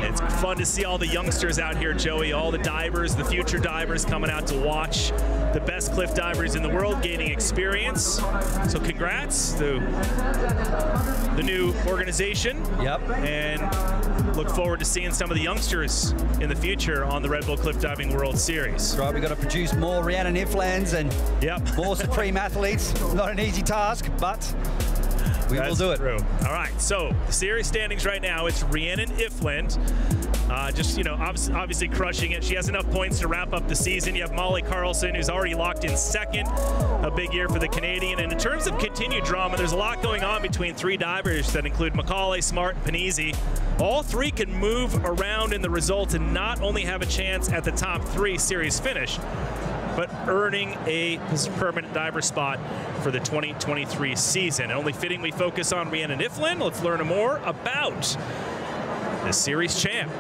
It's fun to see all the youngsters out here, Joey. All the divers, the future divers coming out to watch the best cliff divers in the world gaining experience. So congrats to the new organization. Yep. And look forward to seeing some of the youngsters in the future on the Red Bull Cliff Diving World Series. Right, we've got to produce more Rhiannan Ifflands and yep. more Supreme athletes. Not an easy task, but we That's will do it. True. All right, so the series standings right now, it's Rhiannan Iffland. Uh, just, you know, obviously, obviously crushing it. She has enough points to wrap up the season. You have Molly Carlson, who's already locked in second. A big year for the Canadian. And in terms of continued drama, there's a lot going on between three divers that include McCauley, Smart, and Panisi. All three can move around in the results and not only have a chance at the top three series finish, but earning a permanent diver spot for the twenty twenty-three season. Only fitting we focus on Rhiannan Iffland. Let's learn more about the series champ.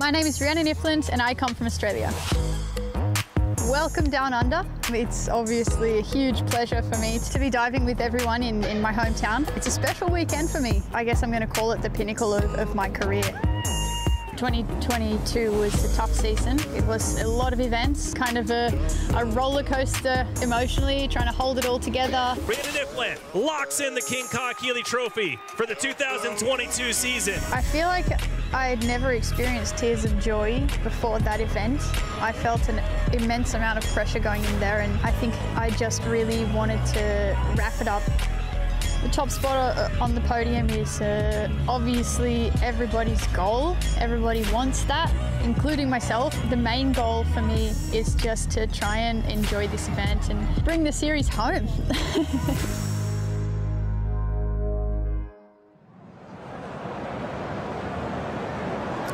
My name is Rhiannan Iffland and I come from Australia. Welcome down under. It's obviously a huge pleasure for me to be diving with everyone in, in my hometown. It's a special weekend for me. I guess I'm going to call it the pinnacle of, of my career. twenty twenty-two was a tough season. It was a lot of events, kind of a, a roller coaster emotionally, trying to hold it all together. Rhiannan Iffland locks in the King Kahekili Trophy for the two thousand twenty-two season. I feel like I had never experienced tears of joy before that event. I felt an immense amount of pressure going in there, and I think I just really wanted to wrap it up. The top spot on the podium is uh, obviously everybody's goal. Everybody wants that, including myself. The main goal for me is just to try and enjoy this event and bring the series home.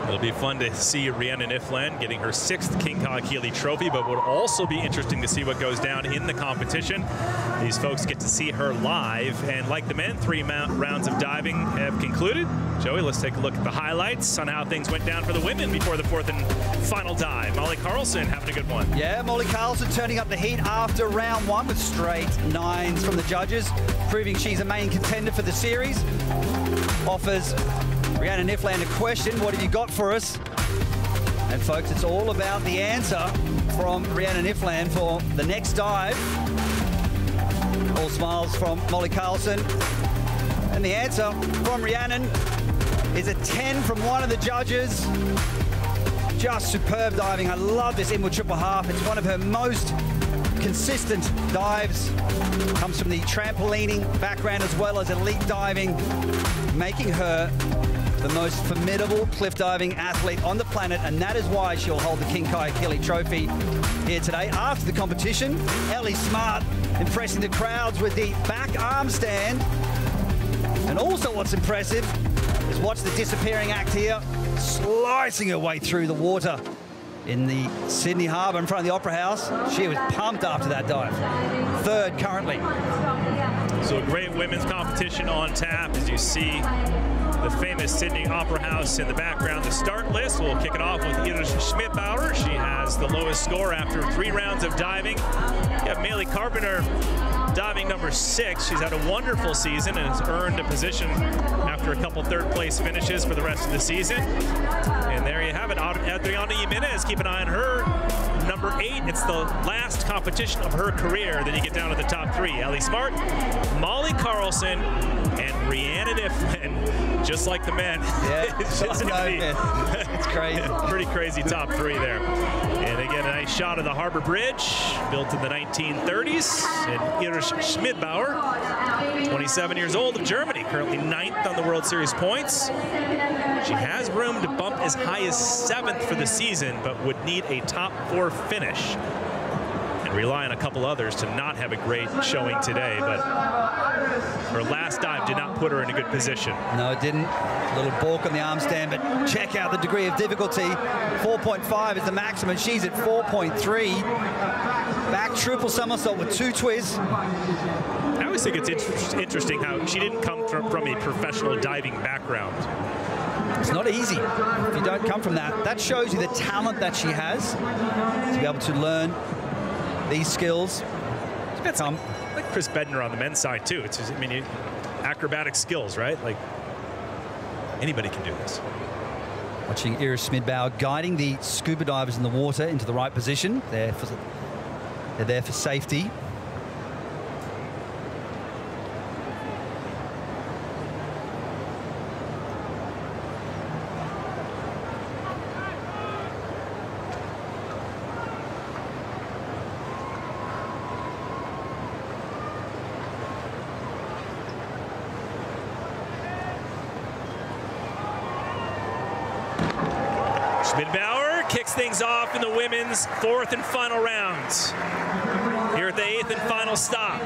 It'll be fun to see Rhiannan Iffland getting her sixth King Kahekili Trophy, but will also be interesting to see what goes down in the competition. These folks get to see her live, and like the men, three rounds of diving have concluded. Joey, let's take a look at the highlights on how things went down for the women before the fourth and final dive. Molly Carlson having a good one. Yeah, Molly Carlson turning up the heat after round one with straight nines from the judges, proving she's a main contender for the series. Offers Rhiannan Iffland a question: what have you got for us? And folks, it's all about the answer from Rhiannan Iffland for the next dive. All smiles from Molly Carlson. And the answer from Rhiannan is a ten from one of the judges. Just superb diving. I love this inward triple half. It's one of her most consistent dives. Comes from the trampolining background as well as elite diving, making her the most formidable cliff diving athlete on the planet, and that is why she'll hold the King Kahekili Trophy here today. After the competition, Ellie Smart impressing the crowds with the back arm stand. And also what's impressive is watch the disappearing act here, slicing her way through the water in the Sydney Harbour in front of the Opera House. She was pumped after that dive. Third currently. So a great women's competition on tap, as you see the famous Sydney Opera House in the background. The start list, we'll kick it off with Iris Schmidtbauer. She has the lowest score after three rounds of diving. You have Meili Carpenter diving number six. She's had a wonderful season and has earned a position after a couple third place finishes for the rest of the season. And there you have it, Adriana Jimenez. Keep an eye on her, number eight. It's the last competition of her career. Then you get down to the top three: Ellie Smart, Molly Carlson, and Rhiannan Iffland. Just like the men. Yeah, it's, just know, be, it's crazy. Pretty crazy top three there. And again, a nice shot of the Harbour Bridge, built in the nineteen thirties. And Iris Schmidtbauer, twenty-seven years old, of Germany, currently ninth on the World Series points. She has room to bump as high as seventh for the season, but would need a top four finish and rely on a couple others to not have a great showing today. But her last dive did not put her in a good position. No, it didn't. A little balk on the arm stand, but check out the degree of difficulty. four point five is the maximum. She's at four point three. Back triple somersault with two twists. I always think it's inter interesting how she didn't come from, from a professional diving background. It's not easy if you don't come from that. That shows you the talent that she has to be able to learn these skills. It's um, like Chris Bednar on the men's side too. It's just, I mean, you, acrobatic skills, right? Like anybody can do this. Watching Iris Schmidtbauer guiding the scuba divers in the water into the right position. They're, for, they're there for safety. Schmidtbauer kicks things off in the women's fourth and final round here at the eighth and final stop.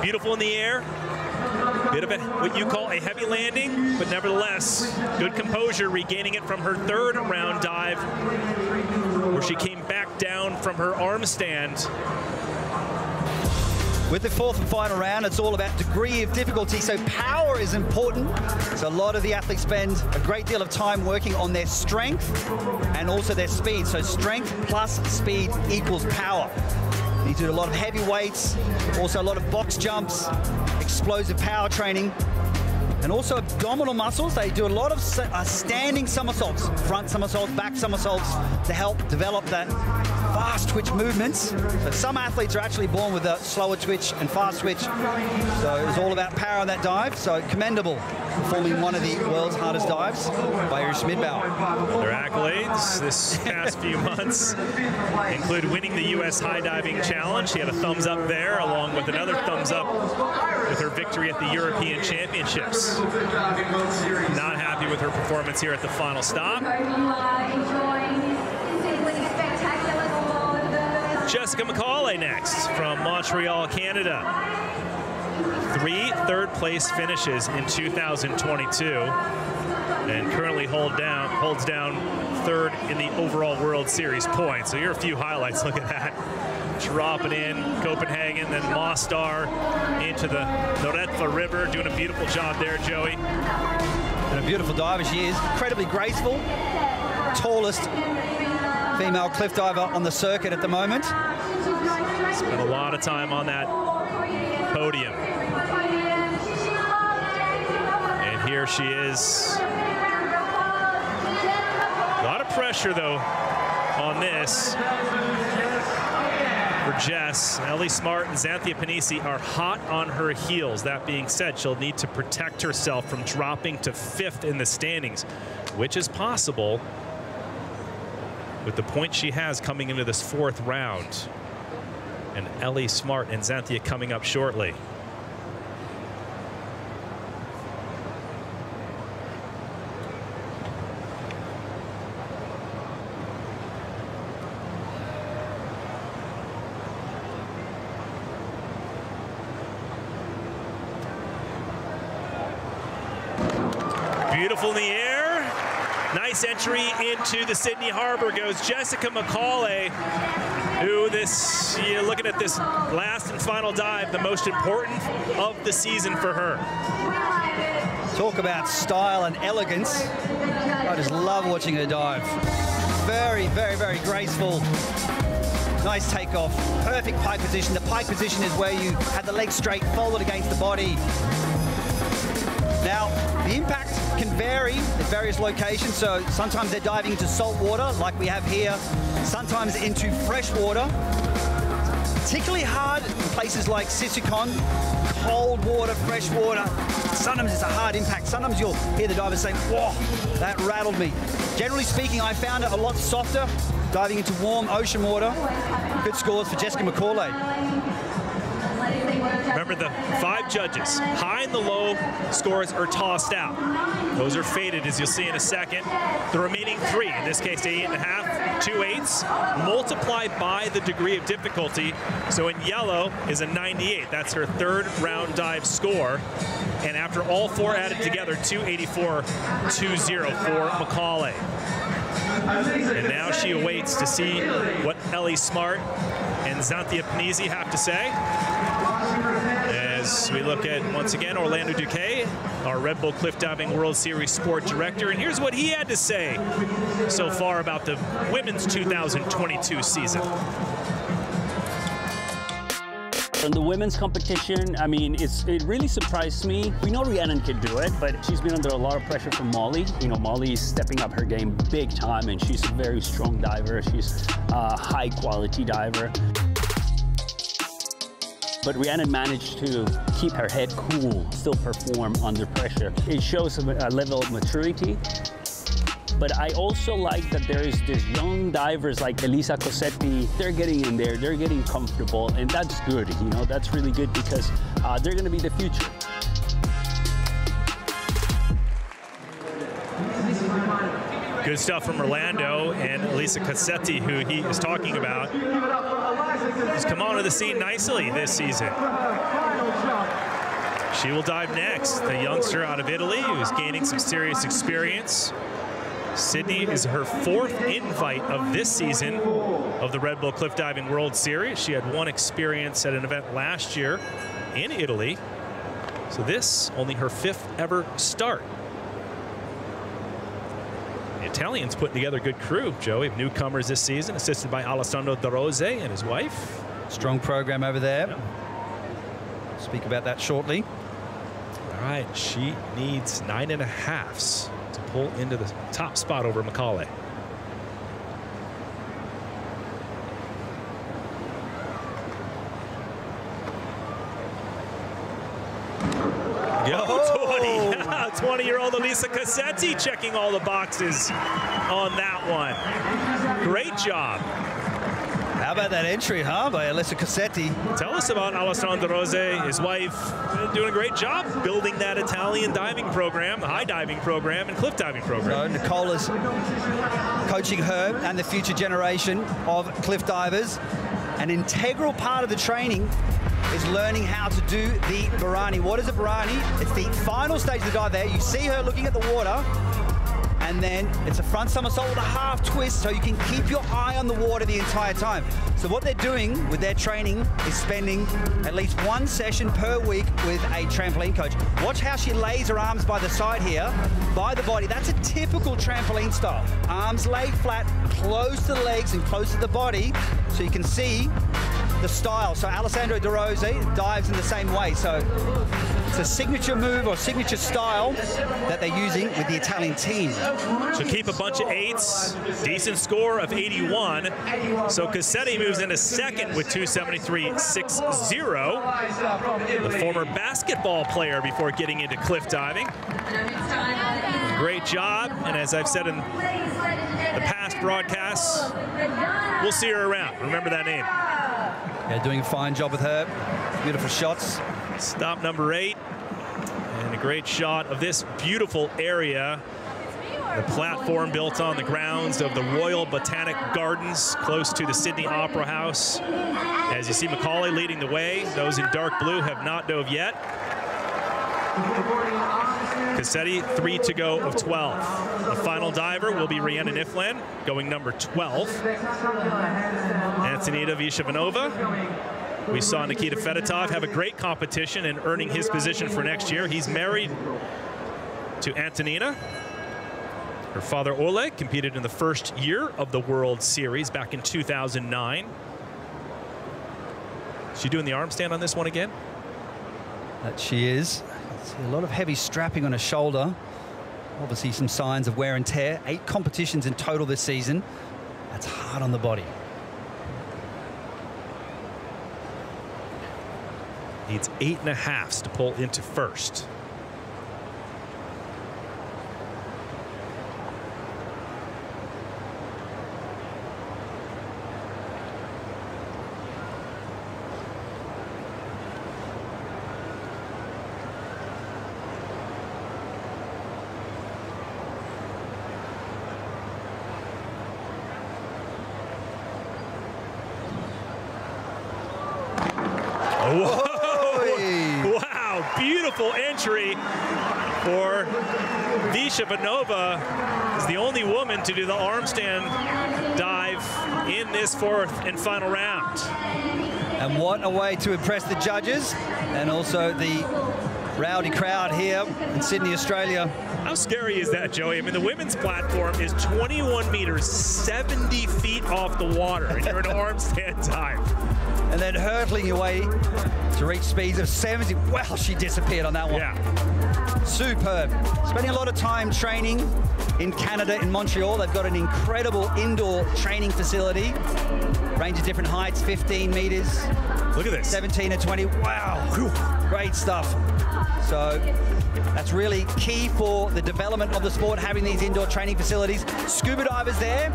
Beautiful in the air. Bit of a, what you call a heavy landing, but nevertheless, good composure, regaining it from her third round dive, where she came back down from her arm stand. With the fourth and final round, it's all about degree of difficulty, so power is important. So a lot of the athletes spend a great deal of time working on their strength and also their speed. So strength plus speed equals power. You do a lot of heavy weights, also a lot of box jumps, explosive power training, and also abdominal muscles. They do a lot of standing somersaults, front somersaults, back somersaults, to help develop that fast twitch movements. So some athletes are actually born with a slower twitch and fast twitch. So it's all about power on that dive. So commendable, performing one of the world's hardest dives by Iris Schmidtbauer. Their accolades this past few months include winning the U S High Diving Challenge. She had a thumbs up there, along with another thumbs up with her victory at the European Championships. Not happy with her performance here at the final stop. Jessica McCauley next from Montreal, Canada. Three third-place finishes in two thousand twenty-two, and currently hold down, holds down third in the overall World Series points. So here are a few highlights. Look at that. Dropping in Copenhagen, then Mostar into the Noretva River, doing a beautiful job there, Joey. And a beautiful diver she is, incredibly graceful, tallest female cliff diver on the circuit at the moment. Spent a lot of time on that podium. And here she is. A lot of pressure, though, on this. For Jess, Ellie Smart and Xantheia Panisi are hot on her heels. That being said, she'll need to protect herself from dropping to fifth in the standings, which is possible with the point she has coming into this fourth round. And Ellie Smart and Xantheia coming up shortly. Beautiful in the air. Nice entry into the Sydney Harbour goes Jessica McCauley, who this, you're looking at this last and final dive, the most important of the season for her. Talk about style and elegance. I just love watching her dive. Very, very, very graceful. Nice takeoff, perfect pike position. The pike position is where you have the legs straight, folded against the body. Now, the impact can vary at various locations, so sometimes they're diving into salt water, like we have here, sometimes into fresh water. Particularly hard in places like Sisikon, cold water, fresh water. Sometimes it's a hard impact. Sometimes you'll hear the divers say, whoa, that rattled me. Generally speaking, I found it a lot softer diving into warm ocean water. Good scores for Jessica McCauley. Remember, the five judges, high and the low scores are tossed out. Those are faded, as you'll see in a second. The remaining three, in this case eight and a half, two eights, multiplied by the degree of difficulty. So in yellow is a ninety-eight. That's her third round dive score. And after all four added together, two eighty-four, two oh for McCauley. And now she awaits to see what Ellie Smart and Xantheia Panisi have to say. As we look at, once again, Orlando Duque, our Red Bull Cliff Diving World Series sport director, and here's what he had to say so far about the women's two thousand twenty-two season. In the women's competition, I mean, it's, it really surprised me. We know Rhiannan can do it, but she's been under a lot of pressure from Molly. You know, Molly is stepping up her game big time, and she's a very strong diver. She's a high-quality diver. But Rhiannan managed to keep her head cool, still perform under pressure. It shows a level of maturity. But I also like that there is this young divers like Elisa Cosetti. They're getting in there, they're getting comfortable, and that's good, you know, that's really good because uh, they're gonna be the future. Good stuff from Orlando and Elisa Cosetti, who he is talking about. She's come onto the scene nicely this season. She will dive next, the youngster out of Italy who's gaining some serious experience. Sydney is her fourth invite of this season of the Red Bull Cliff Diving World Series. She had one experience at an event last year in Italy. So this, only her fifth ever start. The Italians putting together a good crew, Joey, of newcomers this season, assisted by Alessandro De Rose and his wife. Strong program over there. Yeah. Speak about that shortly. All right, she needs nine and a halves to pull into the top spot over McCauley. twenty-year-old Elisa Cosetti checking all the boxes on that one. Great job. How about that entry, huh, by Elisa Cosetti? Tell us about Alessandro De Rose, his wife, doing a great job building that Italian diving program, the high diving program, and cliff diving program. So Nicola's coaching her and the future generation of cliff divers. An integral part of the training is learning how to do the Burani. What is a Burani? It's the final stage of the dive there. You see her looking at the water, and then it's a front somersault with a half twist, so you can keep your eye on the water the entire time. So what they're doing with their training is spending at least one session per week with a trampoline coach. Watch how she lays her arms by the side here, by the body. That's a typical trampoline style. Arms laid flat, close to the legs and close to the body, so you can see the style. So Alessandro De Rose dives in the same way. So it's a signature move or signature style that they're using with the Italian team. So keep a bunch of eights, decent score of eighty-one. So Cosetti moves into second with two seventy-three sixty, the former basketball player before getting into cliff diving. Great job, and as I've said in the past broadcasts, we'll see her around. Remember that name. Yeah, doing a fine job with her. Beautiful shots. Stop number eight. And a great shot of this beautiful area. The platform built on the grounds of the Royal Botanic Gardens, close to the Sydney Opera House. As you see, McCauley leading the way. Those in dark blue have not dove yet. Cosetti, three to go of twelve. The final diver will be Rhiannan Iffland, going number twelve. Antonita Vishavanova. We saw Nikita Fedotov have a great competition in earning his position for next year. He's married to Antonina. Her father, Oleg, competed in the first year of the World Series back in two thousand nine. Is she doing the arm stand on this one again? That she is. A lot of heavy strapping on her shoulder. Obviously some signs of wear and tear. Eight competitions in total this season. That's hard on the body. Needs eight and a halves to pull into first. Entry for Vishavanova is the only woman to do the arm stand dive in this fourth and final round. And what a way to impress the judges and also the rowdy crowd here in Sydney, Australia. How scary is that, Joey? I mean, the women's platform is twenty-one meters, seventy feet off the water, and you're an arm stand dive. And then hurtling your way to reach speeds of seventy. Wow, she disappeared on that one. Yeah. Superb. Spending a lot of time training in Canada, in Montreal. They've got an incredible indoor training facility. Range of different heights, fifteen meters. Look at this. seventeen to twenty. Wow. Whew. Great stuff. So that's really key for the development of the sport, having these indoor training facilities. Scuba divers there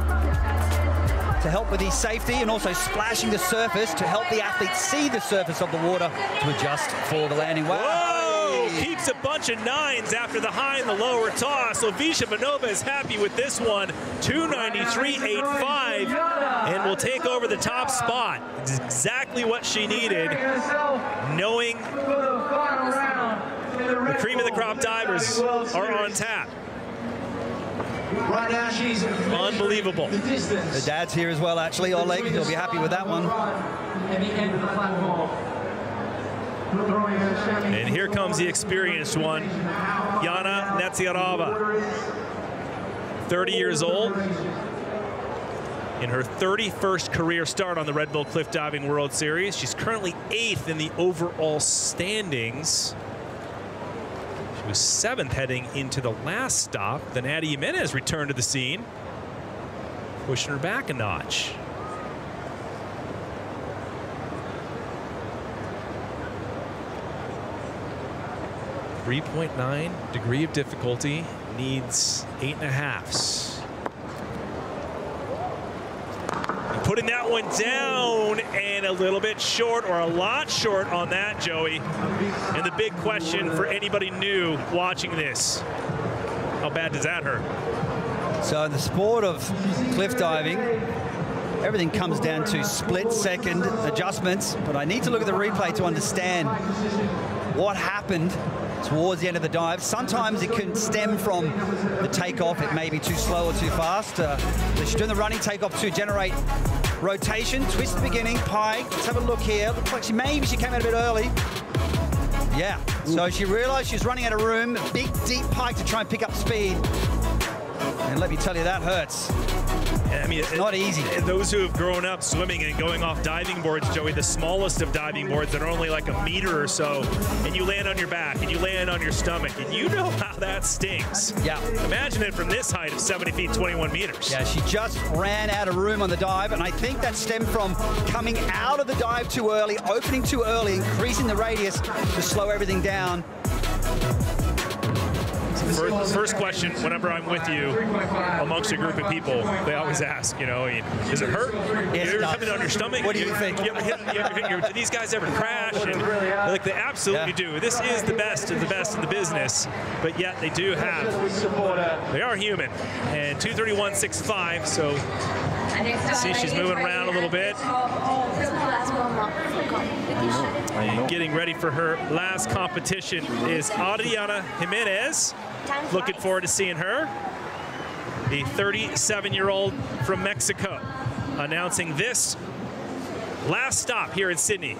to help with his safety, and also splashing the surface to help the athletes see the surface of the water to adjust for the landing. Wow. Whoa! Hey. Keeps a bunch of nines after the high and the lower toss. So Vishavanova is happy with this one, two ninety-three eighty-five, and will take over the top spot. It's exactly what she needed, knowing the cream of the crop divers are on tap. Right now she's unbelievable. The dad's here as well, actually. Oleg, he'll be happy with that one. And here comes the experienced one, Yana Netsiarova, thirty years old. In her thirty-first career start on the Red Bull Cliff Diving World Series. She's currently eighth in the overall standings. She was seventh heading into the last stop. Then Addy Jimenez returned to the scene, pushing her back a notch. three point nine degree of difficulty, needs eight and a halfs. Putting that one down and a little bit short, or a lot short on that, Joey. And the big question for anybody new watching this, how bad does that hurt? So in the sport of cliff diving, everything comes down to split second adjustments, but I need to look at the replay to understand what happened towards the end of the dive. Sometimes it can stem from the takeoff. It may be too slow or too fast. Uh, but she's doing the running takeoff to generate rotation. Twist at the beginning, pike. Let's have a look here. Looks like she maybe she came out a bit early. Yeah, so she realized she was running out of room. Big, deep pike to try and pick up speed. And let me tell you, that hurts. I mean, it's not easy. Those who have grown up swimming and going off diving boards, Joey, the smallest of diving boards that are only like a meter or so, and you land on your back and you land on your stomach, and you know how that stinks. Yeah. Imagine it from this height of seventy feet, twenty-one meters. Yeah, she just ran out of room on the dive, and I think that stemmed from coming out of the dive too early, opening too early, increasing the radius to slow everything down. First, first question, whenever I'm with you, amongst a group of people, they always ask, you know, does it hurt? Yes, you're coming on your stomach. What do you, you think? You ever hit, you ever hit your, do these guys ever crash? And like, they absolutely yeah. do. This is the best of the best in the business, but yet they do have, they are human. And two thirty-one sixty-five, so see she's moving around a little bit. And getting ready for her last competition is Adriana Jimenez. Looking forward to seeing her. The thirty-seven-year-old from Mexico announcing this last stop here in Sydney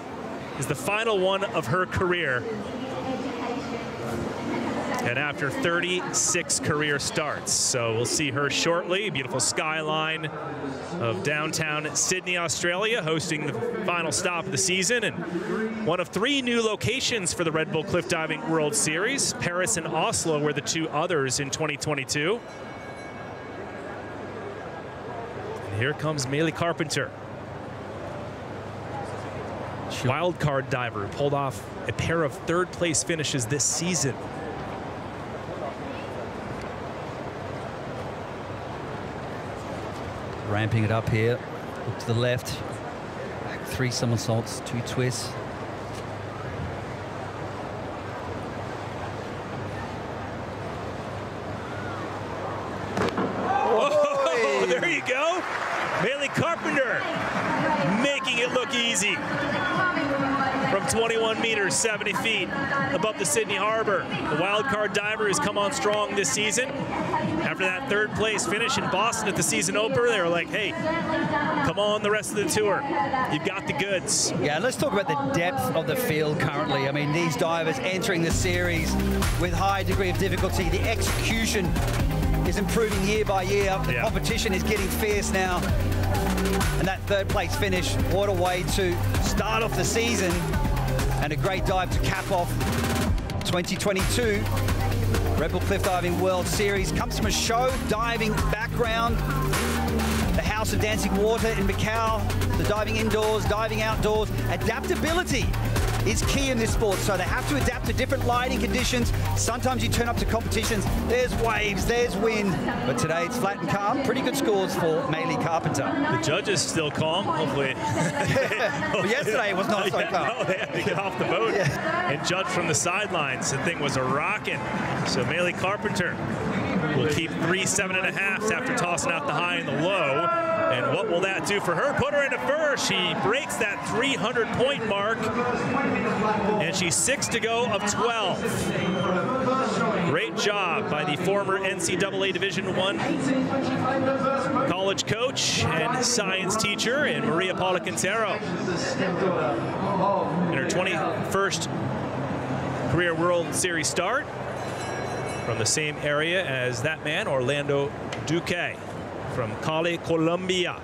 is the final one of her career. And after thirty-six career starts. So we'll see her shortly. Beautiful skyline of downtown Sydney, Australia, hosting the final stop of the season. And one of three new locations for the Red Bull Cliff Diving World Series. Paris and Oslo were the two others in twenty twenty-two. And here comes Meili Carpenter. Wildcard diver who pulled off a pair of third place finishes this season. Ramping it up here, look to the left, back three somersaults, two twists. Oh, there you go. Meili Carpenter making it look easy from twenty-one meters, seventy feet above the Sydney Harbour. The wildcard diver has come on strong this season. After that third place finish in Boston at the season opener, they were like, hey, come on the rest of the tour. You've got the goods. Yeah, let's talk about the depth of the field currently. I mean, these divers entering the series with high degree of difficulty. The execution is improving year by year. The yeah. competition is getting fierce now. And that third place finish, what a way to start off the season, and a great dive to cap off twenty twenty-two. Red Bull Cliff Diving World Series comes from a show diving background. The House of Dancing Water in Macau, the diving indoors, diving outdoors. Adaptability is key in this sport, so they have to adapt to different lighting conditions. Sometimes you turn up to competitions, there's waves, there's wind, but today it's flat and calm. Pretty good scores for Meili Carpenter. The judge is still calm, hopefully. Well, yesterday it was not so yeah, calm. No, they had to get off the boat yeah. and judge from the sidelines. The thing was a rockin'. So Meili Carpenter will keep three seven and a halfs after tossing out the high and the low. And what will that do for her? Put her into first. She breaks that three hundred point mark. And she's six to go of twelve. Great job by the former N C double A Division one college coach and science teacher in Maria Paula Quintero. In her twenty-first career World Series start from the same area as that man, Orlando Duque from Cali, Colombia.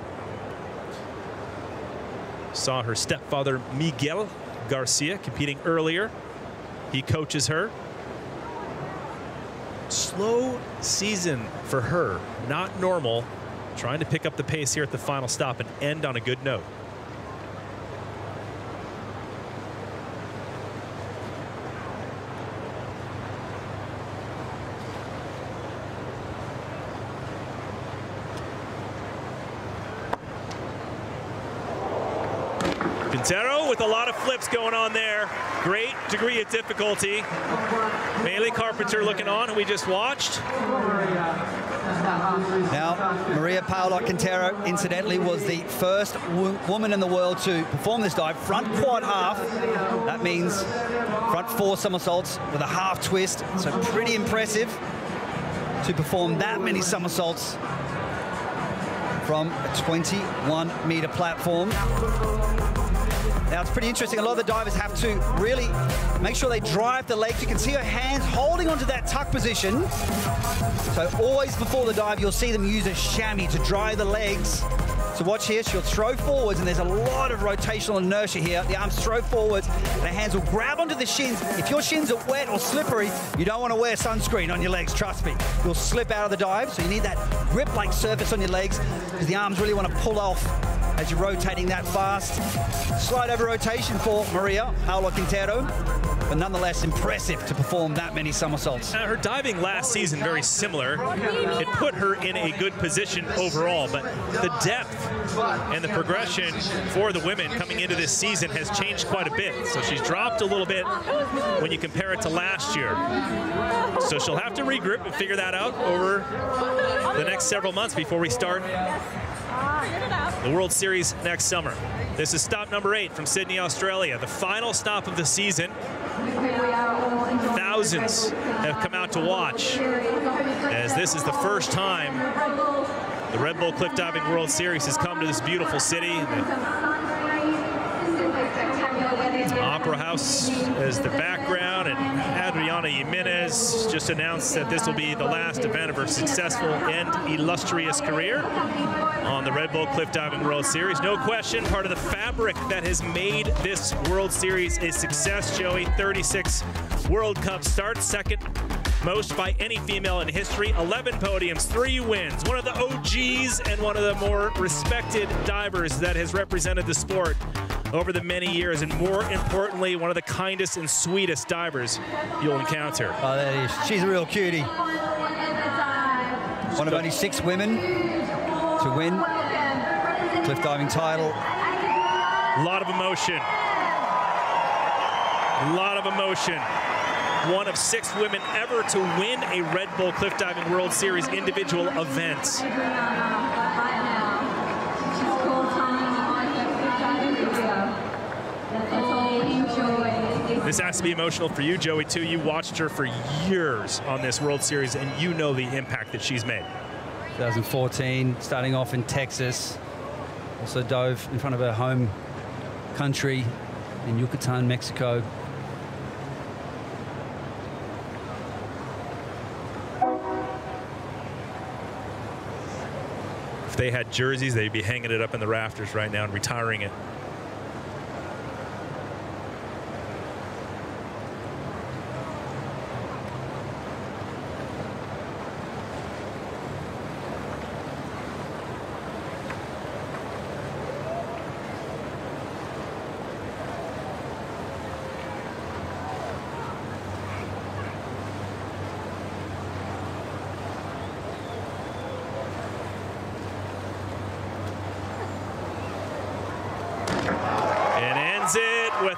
Saw her stepfather, Miguel Garcia, competing earlier. He coaches her. Slow season for her, not normal. Trying to pick up the pace here at the final stop and end on a good note. Quintero with a lot of flips going on there. Great degree of difficulty. Meili Carpenter looking on, who we just watched. Now, Maria Paula Quintero, incidentally, was the first wo woman in the world to perform this dive. Front quad half. That means front four somersaults with a half twist. So pretty impressive to perform that many somersaults from a twenty-one meter platform. Now, it's pretty interesting. A lot of the divers have to really make sure they drive the legs. You can see her hands holding onto that tuck position. So always before the dive, you'll see them use a chamois to drive the legs. So watch here. She'll throw forwards, and there's a lot of rotational inertia here. The arms throw forwards. The hands will grab onto the shins. If your shins are wet or slippery, you don't want to wear sunscreen on your legs, trust me. You'll slip out of the dive, so you need that grip-like surface on your legs because the arms really want to pull off as you're rotating that fast. Slide over rotation for Maria Paula Quintero, but nonetheless impressive to perform that many somersaults. Now, her diving last season, very similar. It put her in a good position overall, but the depth and the progression for the women coming into this season has changed quite a bit. So she's dropped a little bit when you compare it to last year. So she'll have to regroup and figure that out over the next several months before we start the World Series next summer. This is stop number eight from Sydney, Australia, the final stop of the season. Thousands have come out to watch, as this is the first time the Red Bull Cliff Diving World Series has come to this beautiful city. The Opera House as the background, and Adriana Jimenez just announced that this will be the last event of her successful and illustrious career on the Red Bull Cliff Diving World Series. No question, part of the fabric that has made this World Series a success, Joey. thirty-six World Cup starts, second most by any female in history. eleven podiums, three wins. One of the O Gs and one of the more respected divers that has represented the sport over the many years, and more importantly, one of the kindest and sweetest divers you'll encounter. Oh, there is. She's a real cutie. One of only six women to win the cliff diving title. A lot of emotion. A lot of emotion. One of six women ever to win a Red Bull Cliff Diving World Series individual event. This has to be emotional for you, Joey, too. You watched her for years on this World Series, and you know the impact that she's made. twenty fourteen, starting off in Texas. Also dove in front of her home country in Yucatan, Mexico. If they had jerseys, they'd be hanging it up in the rafters right now and retiring it.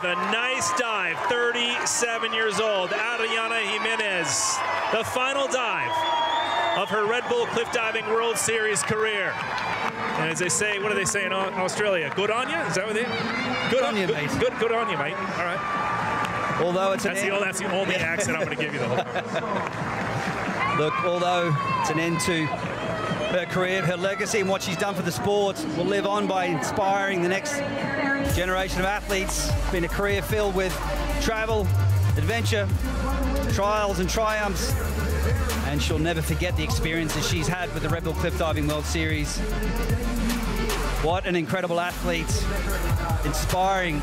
A nice dive, thirty-seven years old, Adriana Jimenez, the final dive of her Red Bull Cliff Diving World Series career. And as they say, what do they say in Australia? Good on you? Is that what they? Good, good on you, mate. Good, good on you, mate. All right. Although it's an that's, the, that's the only accent I'm going to give you the whole time. Look, although it's an end to her career, her legacy and what she's done for the sport will live on by inspiring the next generation of athletes. It's been a career filled with travel, adventure, trials and triumphs. And she'll never forget the experiences she's had with the Red Bull Cliff Diving World Series. What an incredible athlete, inspiring,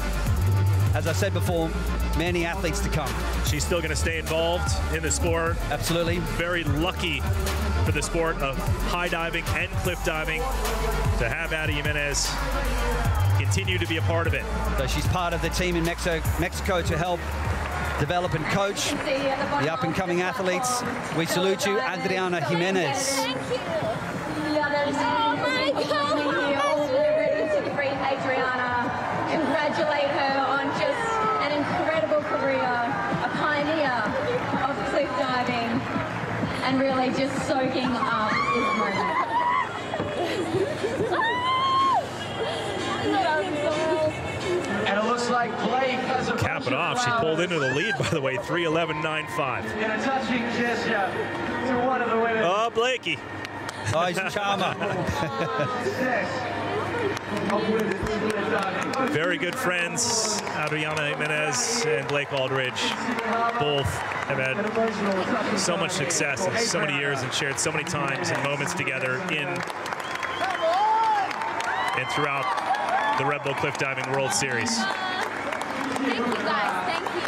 as I said before, many athletes to come. She's still going to stay involved in the sport. Absolutely. Very lucky for the sport of high diving and cliff diving to have Addy Jimenez continue to be a part of it. So she's part of the team in Mexico, Mexico to help develop and coach the up-and-coming athletes. We salute you, Adriana Jimenez. Thank you. Oh, my God. Adriana, congratulate her on just an incredible career, a pioneer of cliff diving, and really just soaking up this moment. And it looks like Blake has a cap it off. She pulled into the lead, by the way, three eleven ninety-five. And a touching gesture to one of the women. Oh, Blakey. Oh, he's a charmer. Very good friends, Adriana Jimenez and Blake Aldridge. Both have had so much success in so many years and shared so many times and moments together in and throughout the Red Bull Cliff Diving World Series. Thank you guys, thank you.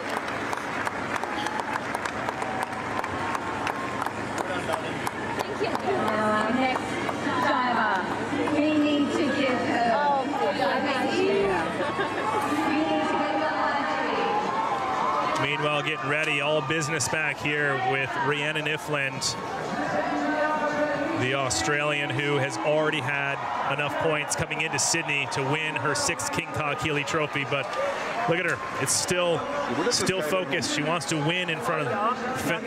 Thank you. Our next diver, we need to give her Meanwhile, getting ready, all business back here with Rhiannan Iffland, the Australian who has already had enough points coming into Sydney to win her sixth King Kahekili Trophy. But look at her, it's still still focused. She wants to win in front of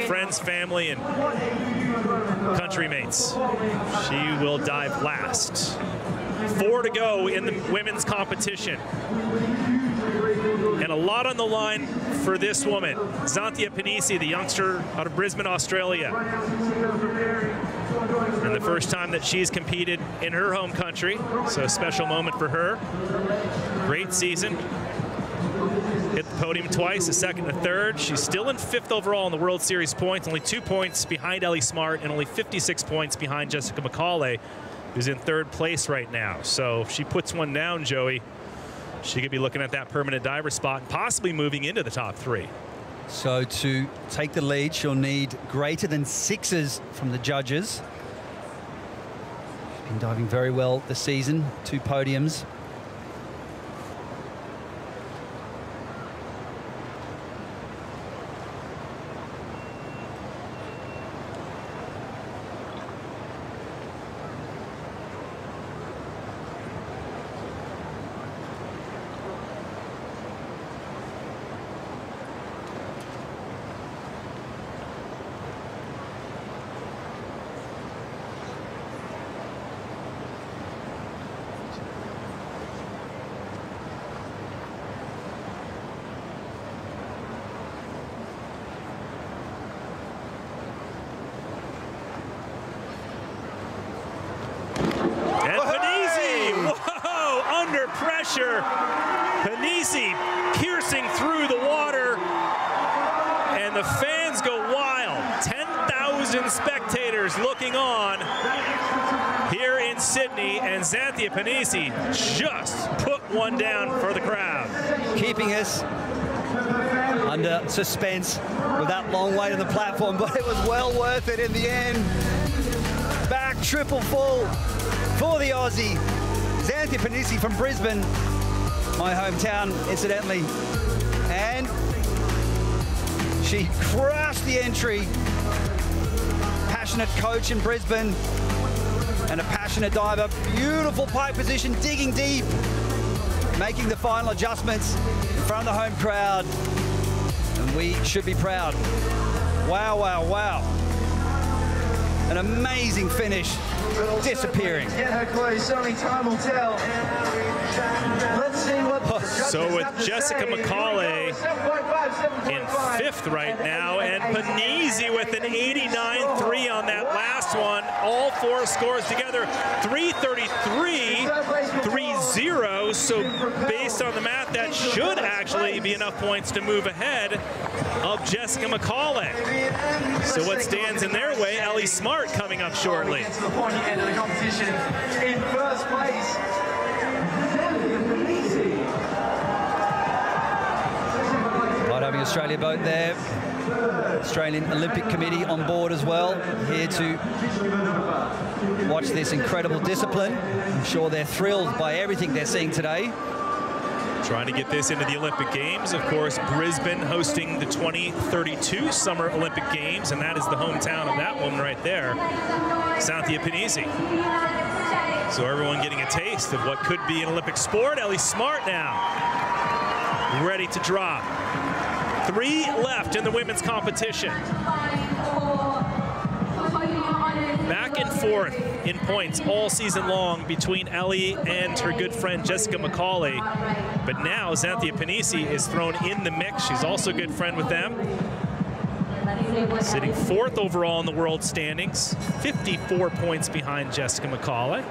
friends, family, and country mates. She will dive last. Four to go in the women's competition. And a lot on the line for this woman, Xantheia Panisi, the youngster out of Brisbane, Australia. And the first time that she's competed in her home country, so a special moment for her. Great season. Hit the podium twice, a second and a third. She's still in fifth overall in the World Series points, only two points behind Ellie Smart and only fifty-six points behind Jessica McCauley, who's in third place right now. So if she puts one down, Joey, she could be looking at that permanent diver spot, possibly moving into the top three. So to take the lead, she'll need greater than sixes from the judges. She's been diving very well this season, two podiums. Panisi just put one down for the crowd. Keeping us under suspense with that long wait on the platform, but it was well worth it in the end. Back triple full for the Aussie. Xantheia Panisi from Brisbane, my hometown, incidentally. And she crushed the entry. Passionate coach in Brisbane. And a passionate diver, beautiful pipe position, digging deep, making the final adjustments in front of the home crowd. And we should be proud. Wow, wow, wow. An amazing finish, disappearing. Get her close, only time will tell. Let's see what the judges have to say. So with Jessica McCauley in fifth right now, and Panisi with an eighty-nine three on that last one. All four scores together, three thirty-three, three zero. So based on the math, that should actually be enough points to move ahead of Jessica McCauley. So what stands in their way? Ellie Smart coming up shortly. To the point end of the competition in first place. Right, having Australia boat there. Australian Olympic Committee on board as well, here to watch this incredible discipline. I'm sure they're thrilled by everything they're seeing today. Trying to get this into the Olympic Games. Of course, Brisbane hosting the twenty thirty-two Summer Olympic Games, and that is the hometown of that woman right there, Xantheia Panisi. So everyone getting a taste of what could be an Olympic sport. Ellie Smart now ready to drop. Three left in the women's competition. Back and forth in points all season long between Ellie and her good friend Jessica McCauley. But now Xantheia Panisi is thrown in the mix. She's also a good friend with them. Sitting fourth overall in the world standings, fifty-four points behind Jessica McCauley.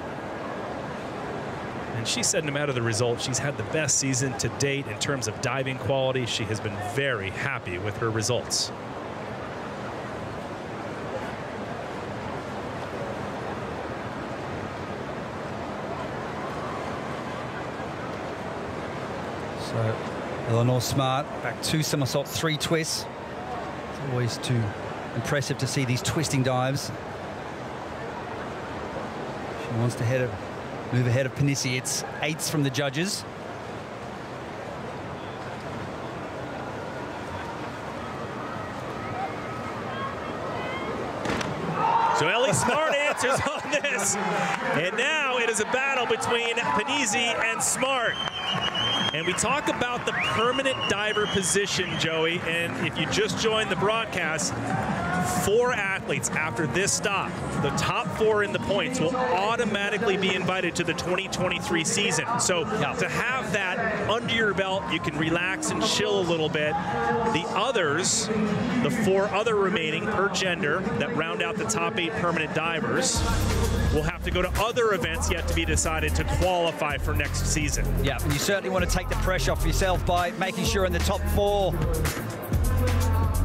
And she said no matter the result, she's had the best season to date in terms of diving quality. She has been very happy with her results. So Eleanor Smart back two somersaults, three twists. It's always too impressive to see these twisting dives. She wants to head of, move ahead of Panisi. It's eights from the judges. So Ellie Smart answers on this. And now it is a battle between Panisi and Smart. And we talk about the permanent diver position, Joey, and if you just joined the broadcast, four athletes after this stop, the top four in the points, will automatically be invited to the twenty twenty-three season. So yeah, to have that under your belt, you can relax and chill a little bit. The others, the four other remaining per gender that round out the top eight permanent divers, will have to go to other events yet to be decided to qualify for next season. Yeah, and you certainly want to take the pressure off yourself by making sure in the top four,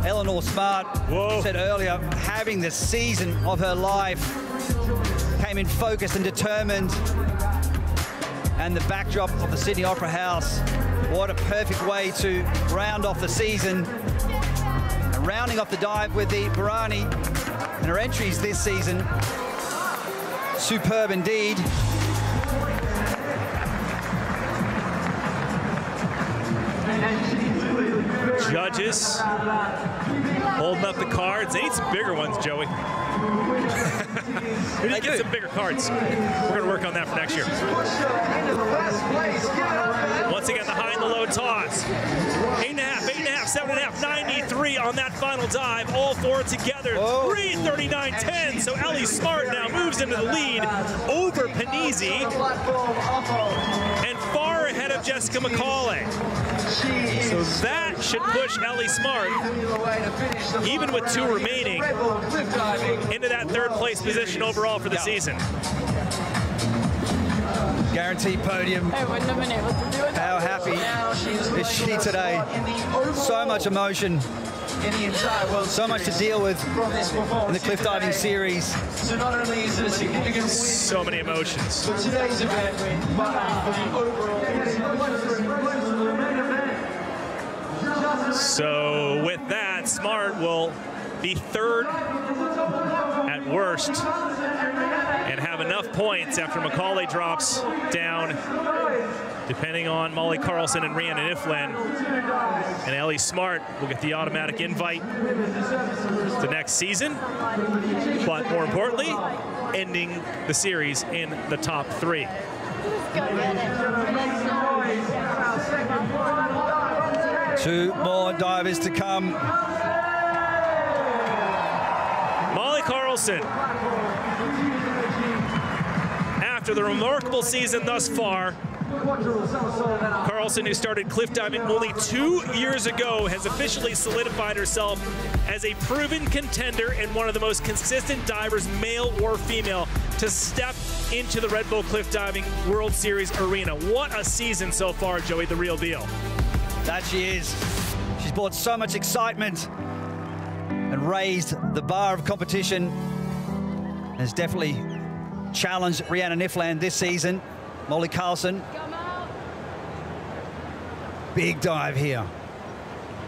Eleanor Smart, whoa, said earlier, having the season of her life, came in focused and determined, and the backdrop of the Sydney Opera House, what a perfect way to round off the season, and rounding off the dive with the Barani and her entries this season. Superb indeed. Judges holding up the cards. They need some bigger ones, Joey. We need to get some bigger cards. We're going to work on that for next year. Once again, the high and the low toss. Eight and a half, eight and a half, seven and a half, ninety-three on that final dive. All four together. three thirty-nine ten. So Ellie Smart now moves into the lead over Panisi and far ahead of Jessica McCauley. So that should push Ellie Smart, even with two remaining, into that third place position overall for the season. Guaranteed podium. How happy is she today? So much emotion, so much to deal with in the cliff diving series. So many emotions. For today's event, but for the overall. So with that, Smart will be third at worst and have enough points after McCauley drops down, depending on Molly Carlson and Rhiannan Iffland. And Ellie Smart will get the automatic invite to next season, but more importantly, ending the series in the top three. Two more divers to come. Molly Carlson, after the remarkable season thus far, Carlson, who started cliff diving only two years ago, has officially solidified herself as a proven contender and one of the most consistent divers, male or female, to step into the Red Bull Cliff Diving World Series arena. What a season so far, Joey, the real deal. That she is. She's brought so much excitement and raised the bar of competition. Has definitely challenged Rhiannan Iffland this season. Molly Carlson. Big dive here.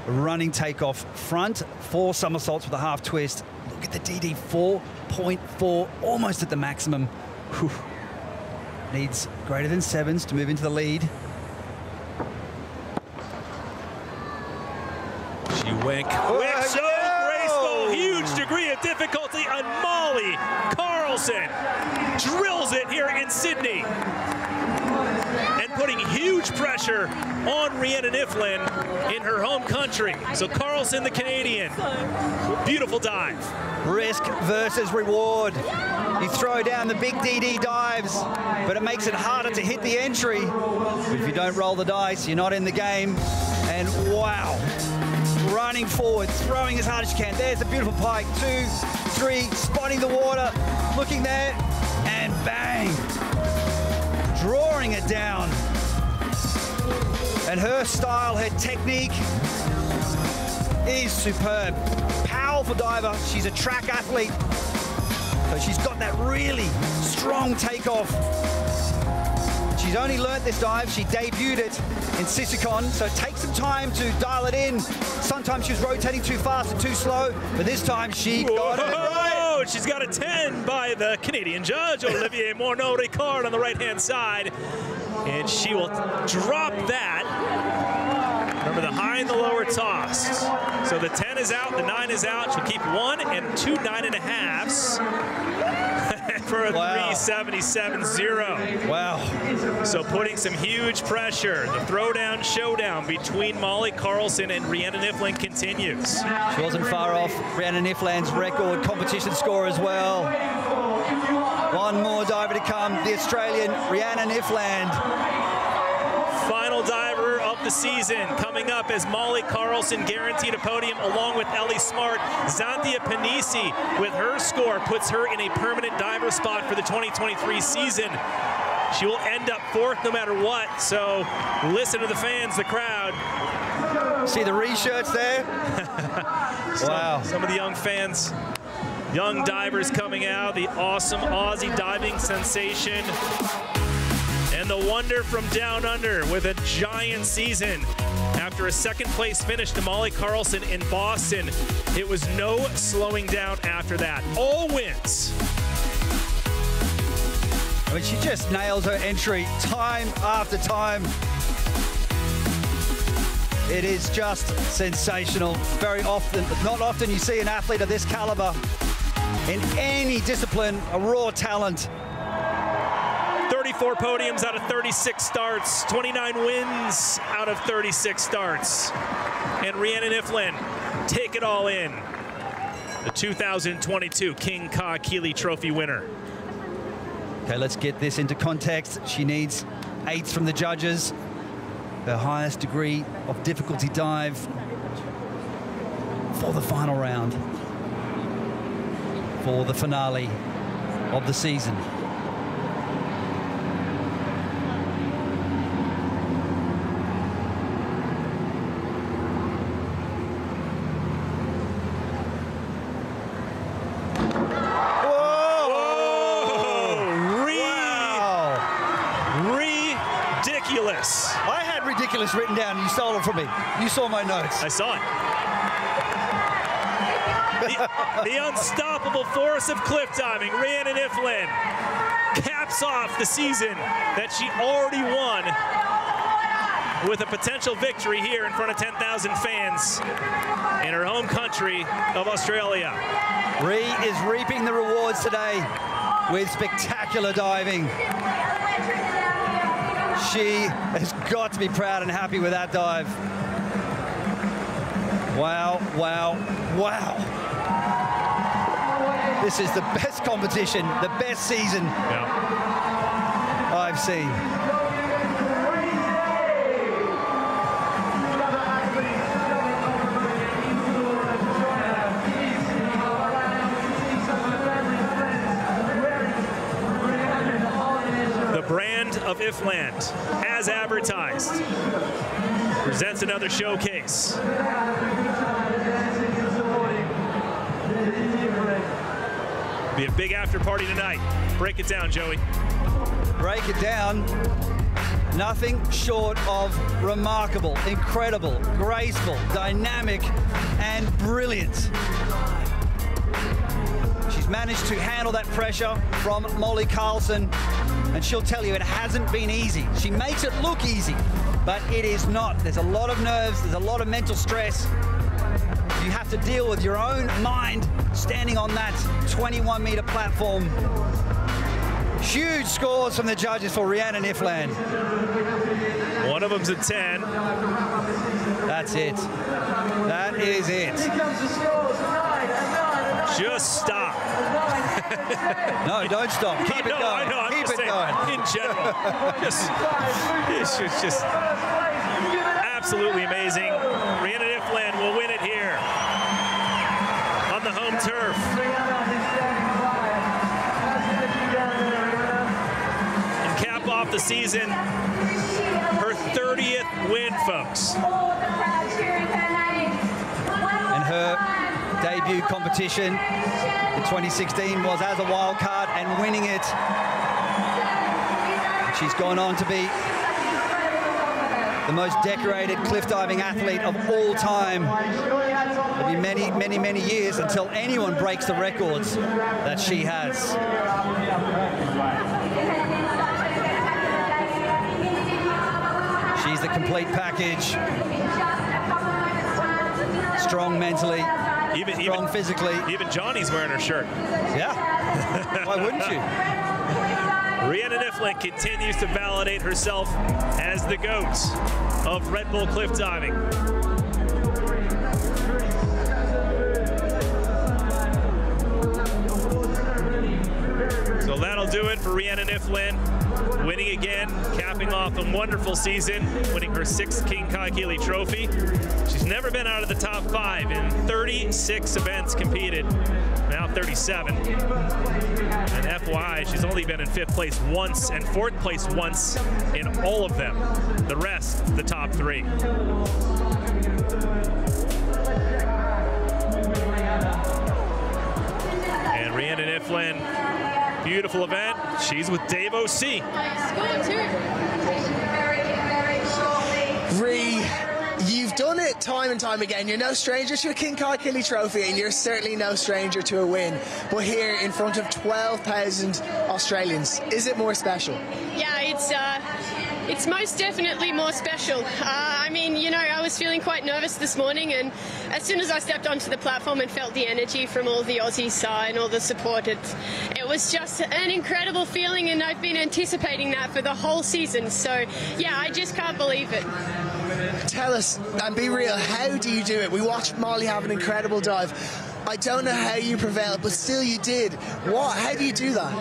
A running takeoff front. Four somersaults with a half twist. Look at the D D, four point four, almost at the maximum. Whew. Needs greater than sevens to move into the lead. She went quick, so graceful. Huge degree of difficulty on Molly Carlson. Drills it here in Sydney. And putting huge pressure on Rhiannan Iffland in her home country. So Carlson, the Canadian, beautiful dive. Risk versus reward. You throw down the big D D dives, but it makes it harder to hit the entry. But if you don't roll the dice, you're not in the game. And wow, running forward, throwing as hard as you can. There's the beautiful pike, two, three, spotting the water, looking there, and bang. Drawing it down. And her style, her technique is superb. Powerful diver. She's a track athlete. So she's got that really strong takeoff. She's only learnt this dive. She debuted it in Sisikon. So it takes some time to dial it in. Sometimes she was rotating too fast and too slow. But this time she got Whoa. it right. She's got a ten by the Canadian judge, Olivier Morneau-Ricard, on the right-hand side. And she will drop that. Remember the high and the lower toss. So the ten is out, the nine is out. She'll keep one and two nine and a halves for a wow. three seventy-seven point zero. Wow. So putting some huge pressure. The throwdown showdown between Molly Carlson and Rhiannan Iffland continues. She wasn't far off Rhiannan Iffland's record competition score as well. One more diver to come, the Australian Rhiannan Iffland. Final diver of the season coming up as Molly Carlson guaranteed a podium along with Ellie Smart. Xantheia Panisi, with her score, puts her in a permanent diver spot for the twenty twenty-three season. She will end up fourth no matter what, so listen to the fans, the crowd. See the reshirts there? some, wow. Some of the young fans. Young divers coming out, the awesome Aussie diving sensation, and the wonder from down under with a giant season. After a second place finish to Molly Carlson in Boston, it was no slowing down after that. All wins. I mean, she just nails her entry time after time. It is just sensational. Very often, not often you see an athlete of this caliber in any discipline, a raw talent. thirty-four podiums out of thirty-six starts, twenty-nine wins out of thirty-six starts. And Rhiannan Iffland, take it all in. The two thousand twenty-two King Kahekili Trophy winner. Okay, let's get this into context. She needs eights from the judges. Her highest degree of difficulty dive for the final round. For the finale of the season. Whoa! Whoa. Re wow. Ridiculous. I had ridiculous written down. You stole it from me. You saw my notes. I saw it. The, the unstoppable force of cliff diving, Rhiannan Iffland caps off the season that she already won with a potential victory here in front of ten thousand fans in her home country of Australia. Rhi is reaping the rewards today with spectacular diving. She has got to be proud and happy with that dive. Wow, wow, wow. This is the best competition, the best season yeah. I've seen. brand of Iffland, as advertised, presents another showcase. Be a big after party tonight. Break it down, Joey. Break it down. Nothing short of remarkable, incredible, graceful, dynamic, and brilliant. She's managed to handle that pressure from Molly Carlson, and she'll tell you it hasn't been easy. She makes it look easy, but it is not. There's a lot of nerves, there's a lot of mental stress. You have to deal with your own mind standing on that twenty-one meter platform. Huge scores from the judges for Rhiannan Iffland. One of them's a ten. That's it. That is it. Just stop. No, don't stop. Keep it no, going. I know, Keep it going. In general, just, it's just, just absolutely amazing. Rhiannan Iffland will win it here on the home turf. Off the season, her thirtieth win, folks. And her debut competition in twenty sixteen was as a wild card and winning it. She's gone on to be the most decorated cliff diving athlete of all time. It'll be many, many, many years until anyone breaks the records that she has. She's the complete package. Strong mentally, even, strong even, physically. Even Johnny's wearing her shirt. Yeah. Why wouldn't you? Rhiannan Iffland continues to validate herself as the GOAT of Red Bull cliff diving. So that'll do it for Rhiannan Iffland. Winning again, capping off a wonderful season, winning her sixth King Kahekili Trophy. She's never been out of the top five in thirty-six events competed, now thirty-seven. And F Y I, she's only been in fifth place once and fourth place once in all of them. The rest, the top three. And Rhiannan Iffland. Beautiful event. She's with Dave O C. Rhi, you've done it time and time again. You're no stranger to a King Kahekili Trophy, and you're certainly no stranger to a win. But here, in front of twelve thousand Australians, is it more special? Yeah, it's... Uh... It's most definitely more special. Uh, I mean, you know, I was feeling quite nervous this morning, and as soon as I stepped onto the platform and felt the energy from all the Aussies uh, and all the support, it, it was just an incredible feeling, and I've been anticipating that for the whole season. So, yeah, I just can't believe it. Tell us, and be real, how do you do it? We watched Molly have an incredible dive. I don't know how you prevailed, but still you did. What? How do you do that?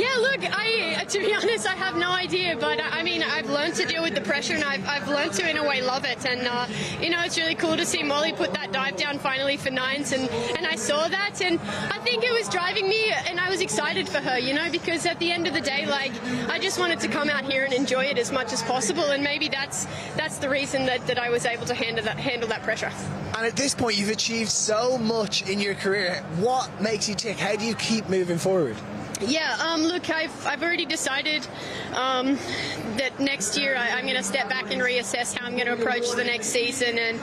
Yeah, look, I, to be honest, I have no idea, but I mean, I've learned to deal with the pressure, and I've, I've learned to, in a way, love it. And, uh, you know, it's really cool to see Molly put that dive down finally for nines, and, and I saw that, and I think it was driving me, and I was excited for her, you know, because at the end of the day, like, I just wanted to come out here and enjoy it as much as possible, and maybe that's that's the reason that, that I was able to handle that, handle that pressure. And at this point, you've achieved so much in your career. What makes you tick? How do you keep moving forward? Yeah, um, look, I've, I've already decided um, that next year I, I'm going to step back and reassess how I'm going to approach the next season. And,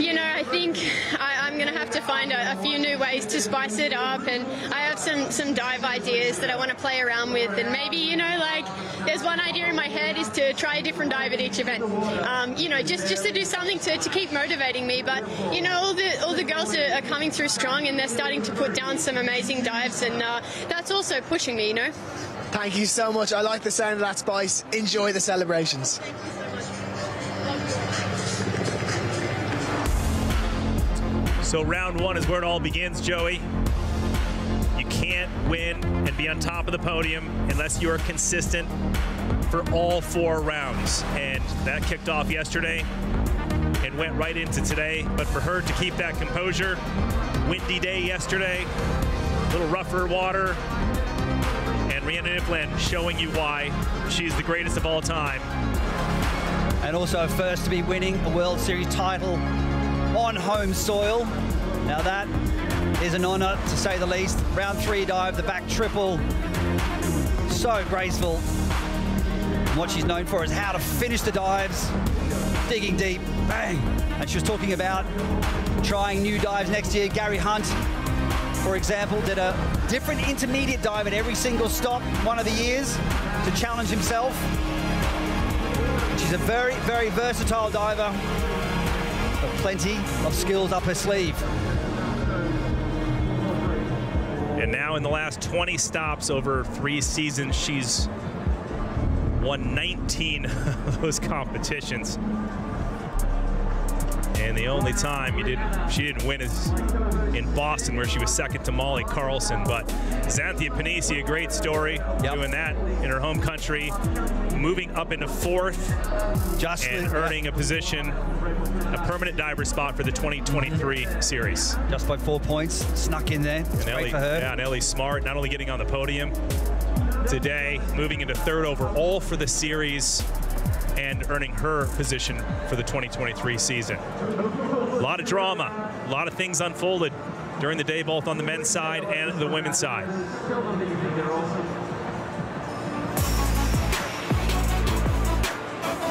you know, I think I, I'm going to have to find a, a few new ways to spice it up. And I have some, some dive ideas that I want to play around with. And maybe, you know, like, there's one idea in my head is to try a different dive at each event. Um, you know, just, just to do something to, to keep motivating me. But, you know, all the, all the girls are, are coming through strong, and they're starting to put down some amazing dives. And uh, that's also So pushing me, you know. Thank you so much. I like the sound of that spice. Enjoy the celebrations. Thank you so much. So round one is where it all begins, Joey. You can't win and be on top of the podium unless you are consistent for all four rounds. And that kicked off yesterday and went right into today. But for her to keep that composure, windy day yesterday, a little rougher water, Rhiannan Iffland showing you why she's the greatest of all time. And also first to be winning a World Series title on home soil. Now that is an honor, to say the least. Round three dive, the back triple. So graceful. What she's known for is how to finish the dives. Digging deep, bang. And she was talking about trying new dives next year. Gary Hunt, for example, did a different intermediate dive at every single stop one of the years to challenge himself. She's a very, very versatile diver. Got plenty of skills up her sleeve. And now in the last twenty stops over three seasons, she's won nineteen of those competitions. And the only time you didn't, she didn't win is in Boston, where she was second to Molly Carlson. But Xantheia Panisi, a great story, yep. doing that in her home country, moving up into fourth, just and earning yeah. a position, a permanent diver spot for the twenty twenty-three series. Just by four points, snuck in there. And Ellie, for her. Yeah, and Ellie Smart, not only getting on the podium today, moving into third overall for the series and earning her position for the twenty twenty-three season. A lot of drama, a lot of things unfolded during the day, both on the men's side and the women's side.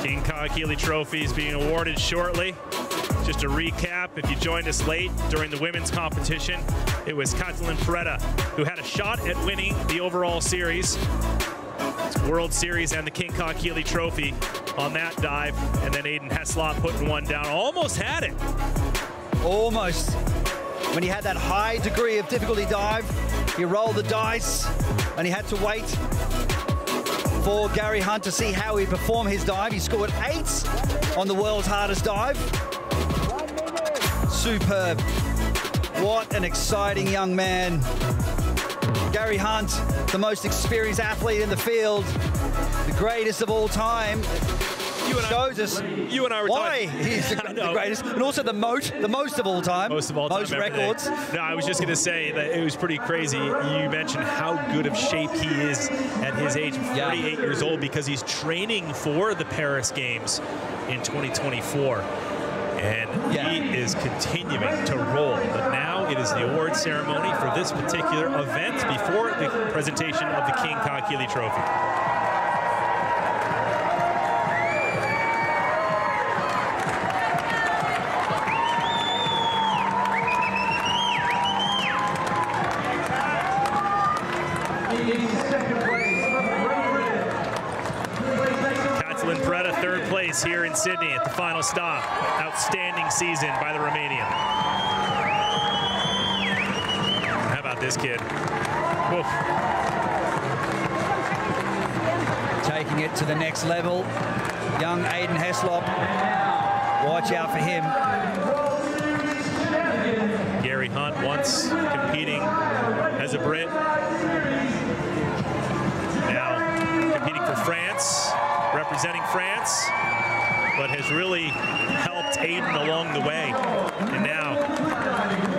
King Kahekili Trophy is being awarded shortly. Just to recap, if you joined us late during the women's competition, it was Catalin Freta who had a shot at winning the overall series, World Series, and the King Kahekili Trophy on that dive. And then Aiden Heslop putting one down. Almost had it. Almost. When he had that high degree of difficulty dive, he rolled the dice and he had to wait for Gary Hunt to see how he performed his dive. He scored eight on the world's hardest dive. Superb. What an exciting young man. Gary Hunt, the most experienced athlete in the field, the greatest of all time, you and shows I, us you and I were why talking. he's the, the greatest, and also the most, the most of all time. Most of all most time. Most records. Day. No, I was just going to say that it was pretty crazy. You mentioned how good of shape he is at his age, thirty-eight yeah. years old, because he's training for the Paris Games in twenty twenty-four. And yeah. he is continuing to roll. But now it is the award ceremony for this particular event before the presentation of the King Kahekili Trophy. Catalin Freta, third place here in Sydney at the final stop. Outstanding season by the Romanian. How about this kid? Woof. Taking it to the next level. Young Aiden Heslop. Watch out for him. Gary Hunt once competing as a Brit. Now competing for France, representing France, but has really helped Aiden along the way. And now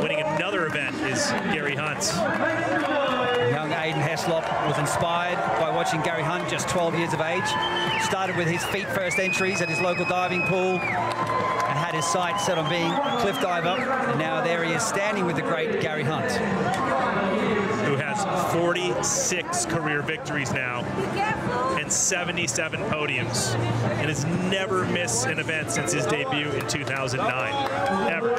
winning another event is Gary Hunt. Young Aiden Heslop was inspired by watching Gary Hunt, just twelve years of age. Started with his feet first entries at his local diving pool and had his sights set on being a cliff diver. And now there he is, standing with the great Gary Hunt, who has forty-six career victories now and seventy-seven podiums, and has never missed an event since his debut in two thousand nine, ever.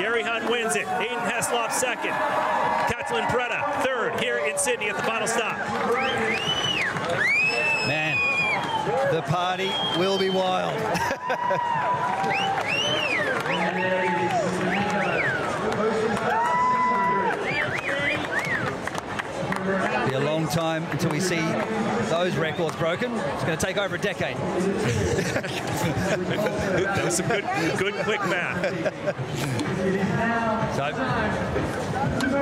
Gary Hunt wins it, Aiden Heslop second, Catalin Freta third here in Sydney at the final stop. Man, the party will be wild. It'll be a long time until we see those records broken. It's going to take over a decade. That was some good, good quick math. So,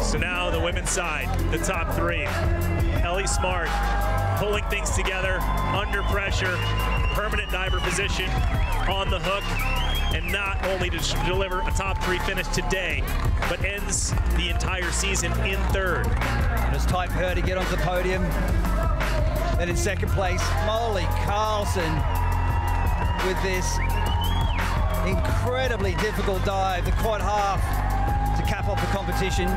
so, so now the women's side, the top three. Ellie Smart, pulling things together under pressure, permanent diver position on the hook, and not only to deliver a top three finish today, but ends the entire season in third. It's time for her to get onto the podium. Then in second place, Molly Carlson with this incredibly difficult dive, the quad half to cap off the competition.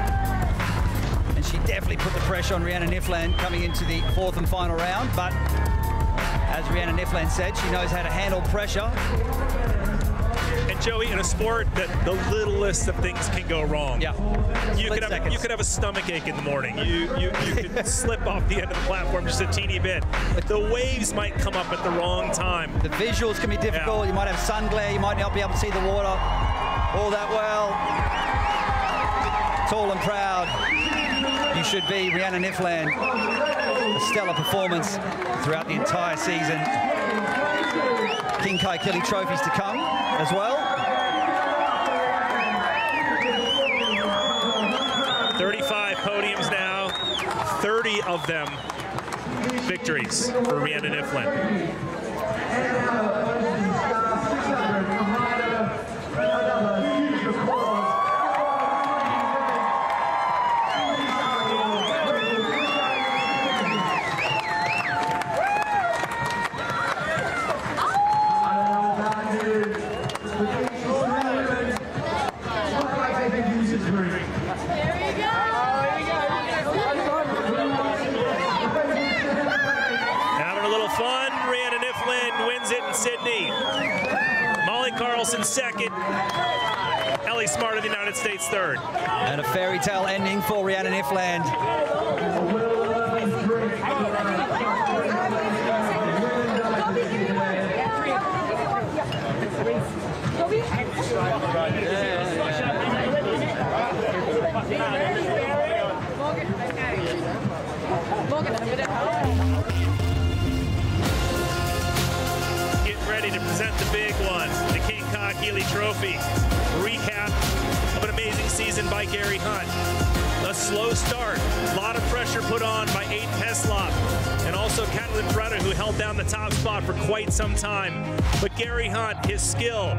And she definitely put the pressure on Rhiannan Iffland coming into the fourth and final round. But as Rhiannan Iffland said, she knows how to handle pressure. And Joey, in a sport that the littlest of things can go wrong. Yeah. You could, have, you could have a stomach ache in the morning. You you, you could slip off the end of the platform just a teeny bit. The waves might come up at the wrong time. The visuals can be difficult. Yeah. You might have sun glare. You might not be able to see the water all that well. Tall and proud, you should be, Rhiannan Iffland. A stellar performance throughout the entire season. King Kahekili trophies to come as well. thirty-five podiums now, thirty of them victories for Rhiannan Iffland. Sydney, Molly Carlson second, Ellie Smart of the United States third. And a fairy tale ending for Rhiannan Iffland. To present the big one, the King Kahekili Trophy. A recap of an amazing season by Gary Hunt. A slow start, a lot of pressure put on by Aiden Heslop, and also Catalin Freta, who held down the top spot for quite some time. But Gary Hunt, his skill,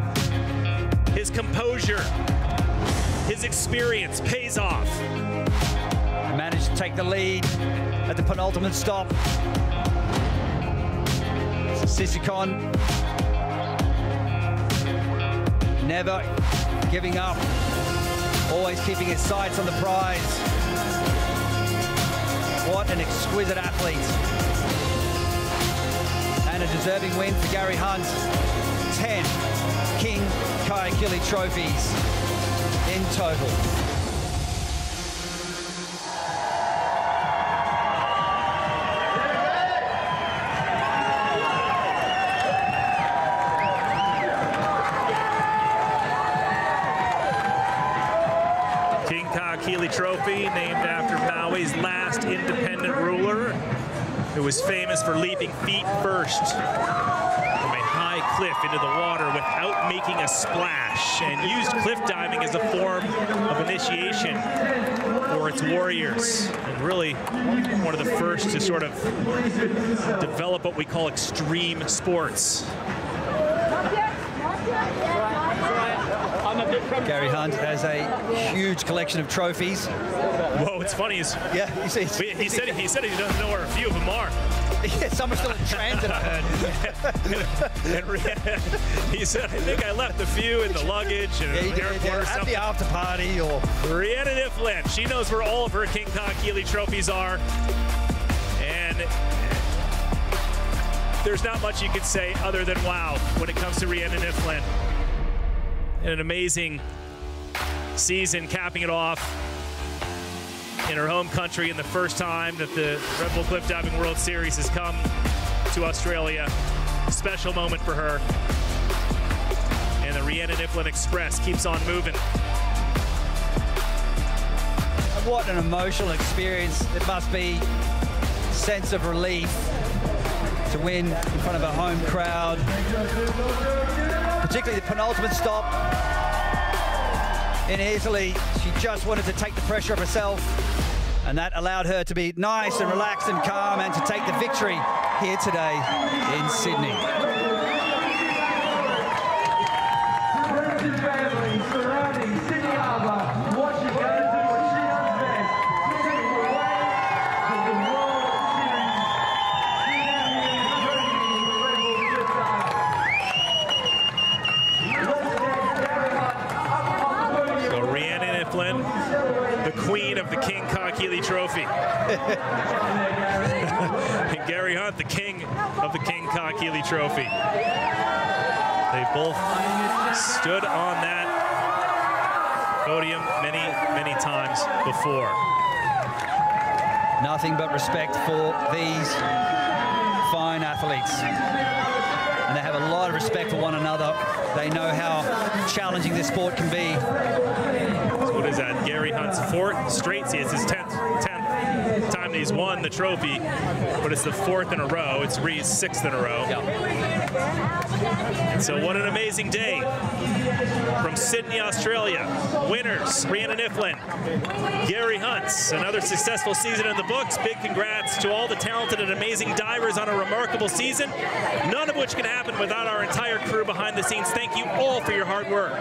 his composure, his experience pays off. Managed to take the lead at the penultimate stop. Sisikon never giving up, always keeping his sights on the prize. What an exquisite athlete. And a deserving win for Gary Hunt. ten King Kahekili trophies in total. Kahekili Trophy, named after Maui's last independent ruler, who was famous for leaping feet first from a high cliff into the water without making a splash, and used cliff diving as a form of initiation for its warriors, and really one of the first to sort of develop what we call extreme sports. Gary Hunt has a huge collection of trophies. Well, what's funny is, yeah, he, he, he said he said he doesn't know where a few of them are. Yeah, some are still in transit, I heard. and, and he said, I think I left a few in the luggage and yeah, the airport yeah, or something. At the after party or. Rhiannan Iffland, she knows where all of her King Kahekili trophies are, and there's not much you could say other than wow when it comes to Rhiannan Iffland. An amazing season, capping it off in her home country, and the first time that the Red Bull Cliff Diving World Series has come to Australia. A special moment for her. And the Rhiannan Iffland Express keeps on moving. What an emotional experience. It must be a sense of relief to win in front of a home crowd. Particularly the penultimate stop in Italy. She just wanted to take the pressure of herself And that allowed her to be nice and relaxed and calm and to take the victory here today in Sydney. Family surrounding Sydney Harbour, what she goes and what she does best. Sydney away to the World Series. Sydney and the So Rhiannan Iffland, the queen of the King Kahekili Trophy. And Gary Hunt, the king of the King Kahekili Trophy. They both stood on that podium many, many times before. Nothing but respect for these fine athletes. And they have a lot of respect for one another. They know how challenging this sport can be. So what is that? Gary Hunt's fourth straight season. It's his tenth, tenth time that he's won the trophy, but it's the fourth in a row. It's Ree's sixth in a row. Yep. And so what an amazing day from Sydney, Australia. Winners, Rhiannan Iffland, Gary Hunt. Another successful season in the books. Big congrats to all the talented and amazing divers on a remarkable season, none of which can happen without our entire crew behind the scenes. Thank you all for your hard work.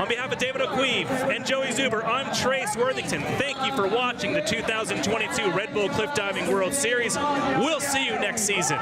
On behalf of David O'Queeve and Joey Zuber, I'm Trace Worthington. Thank you for watching the two thousand twenty-two Red Bull Cliff Diving World Series. We'll see you next season.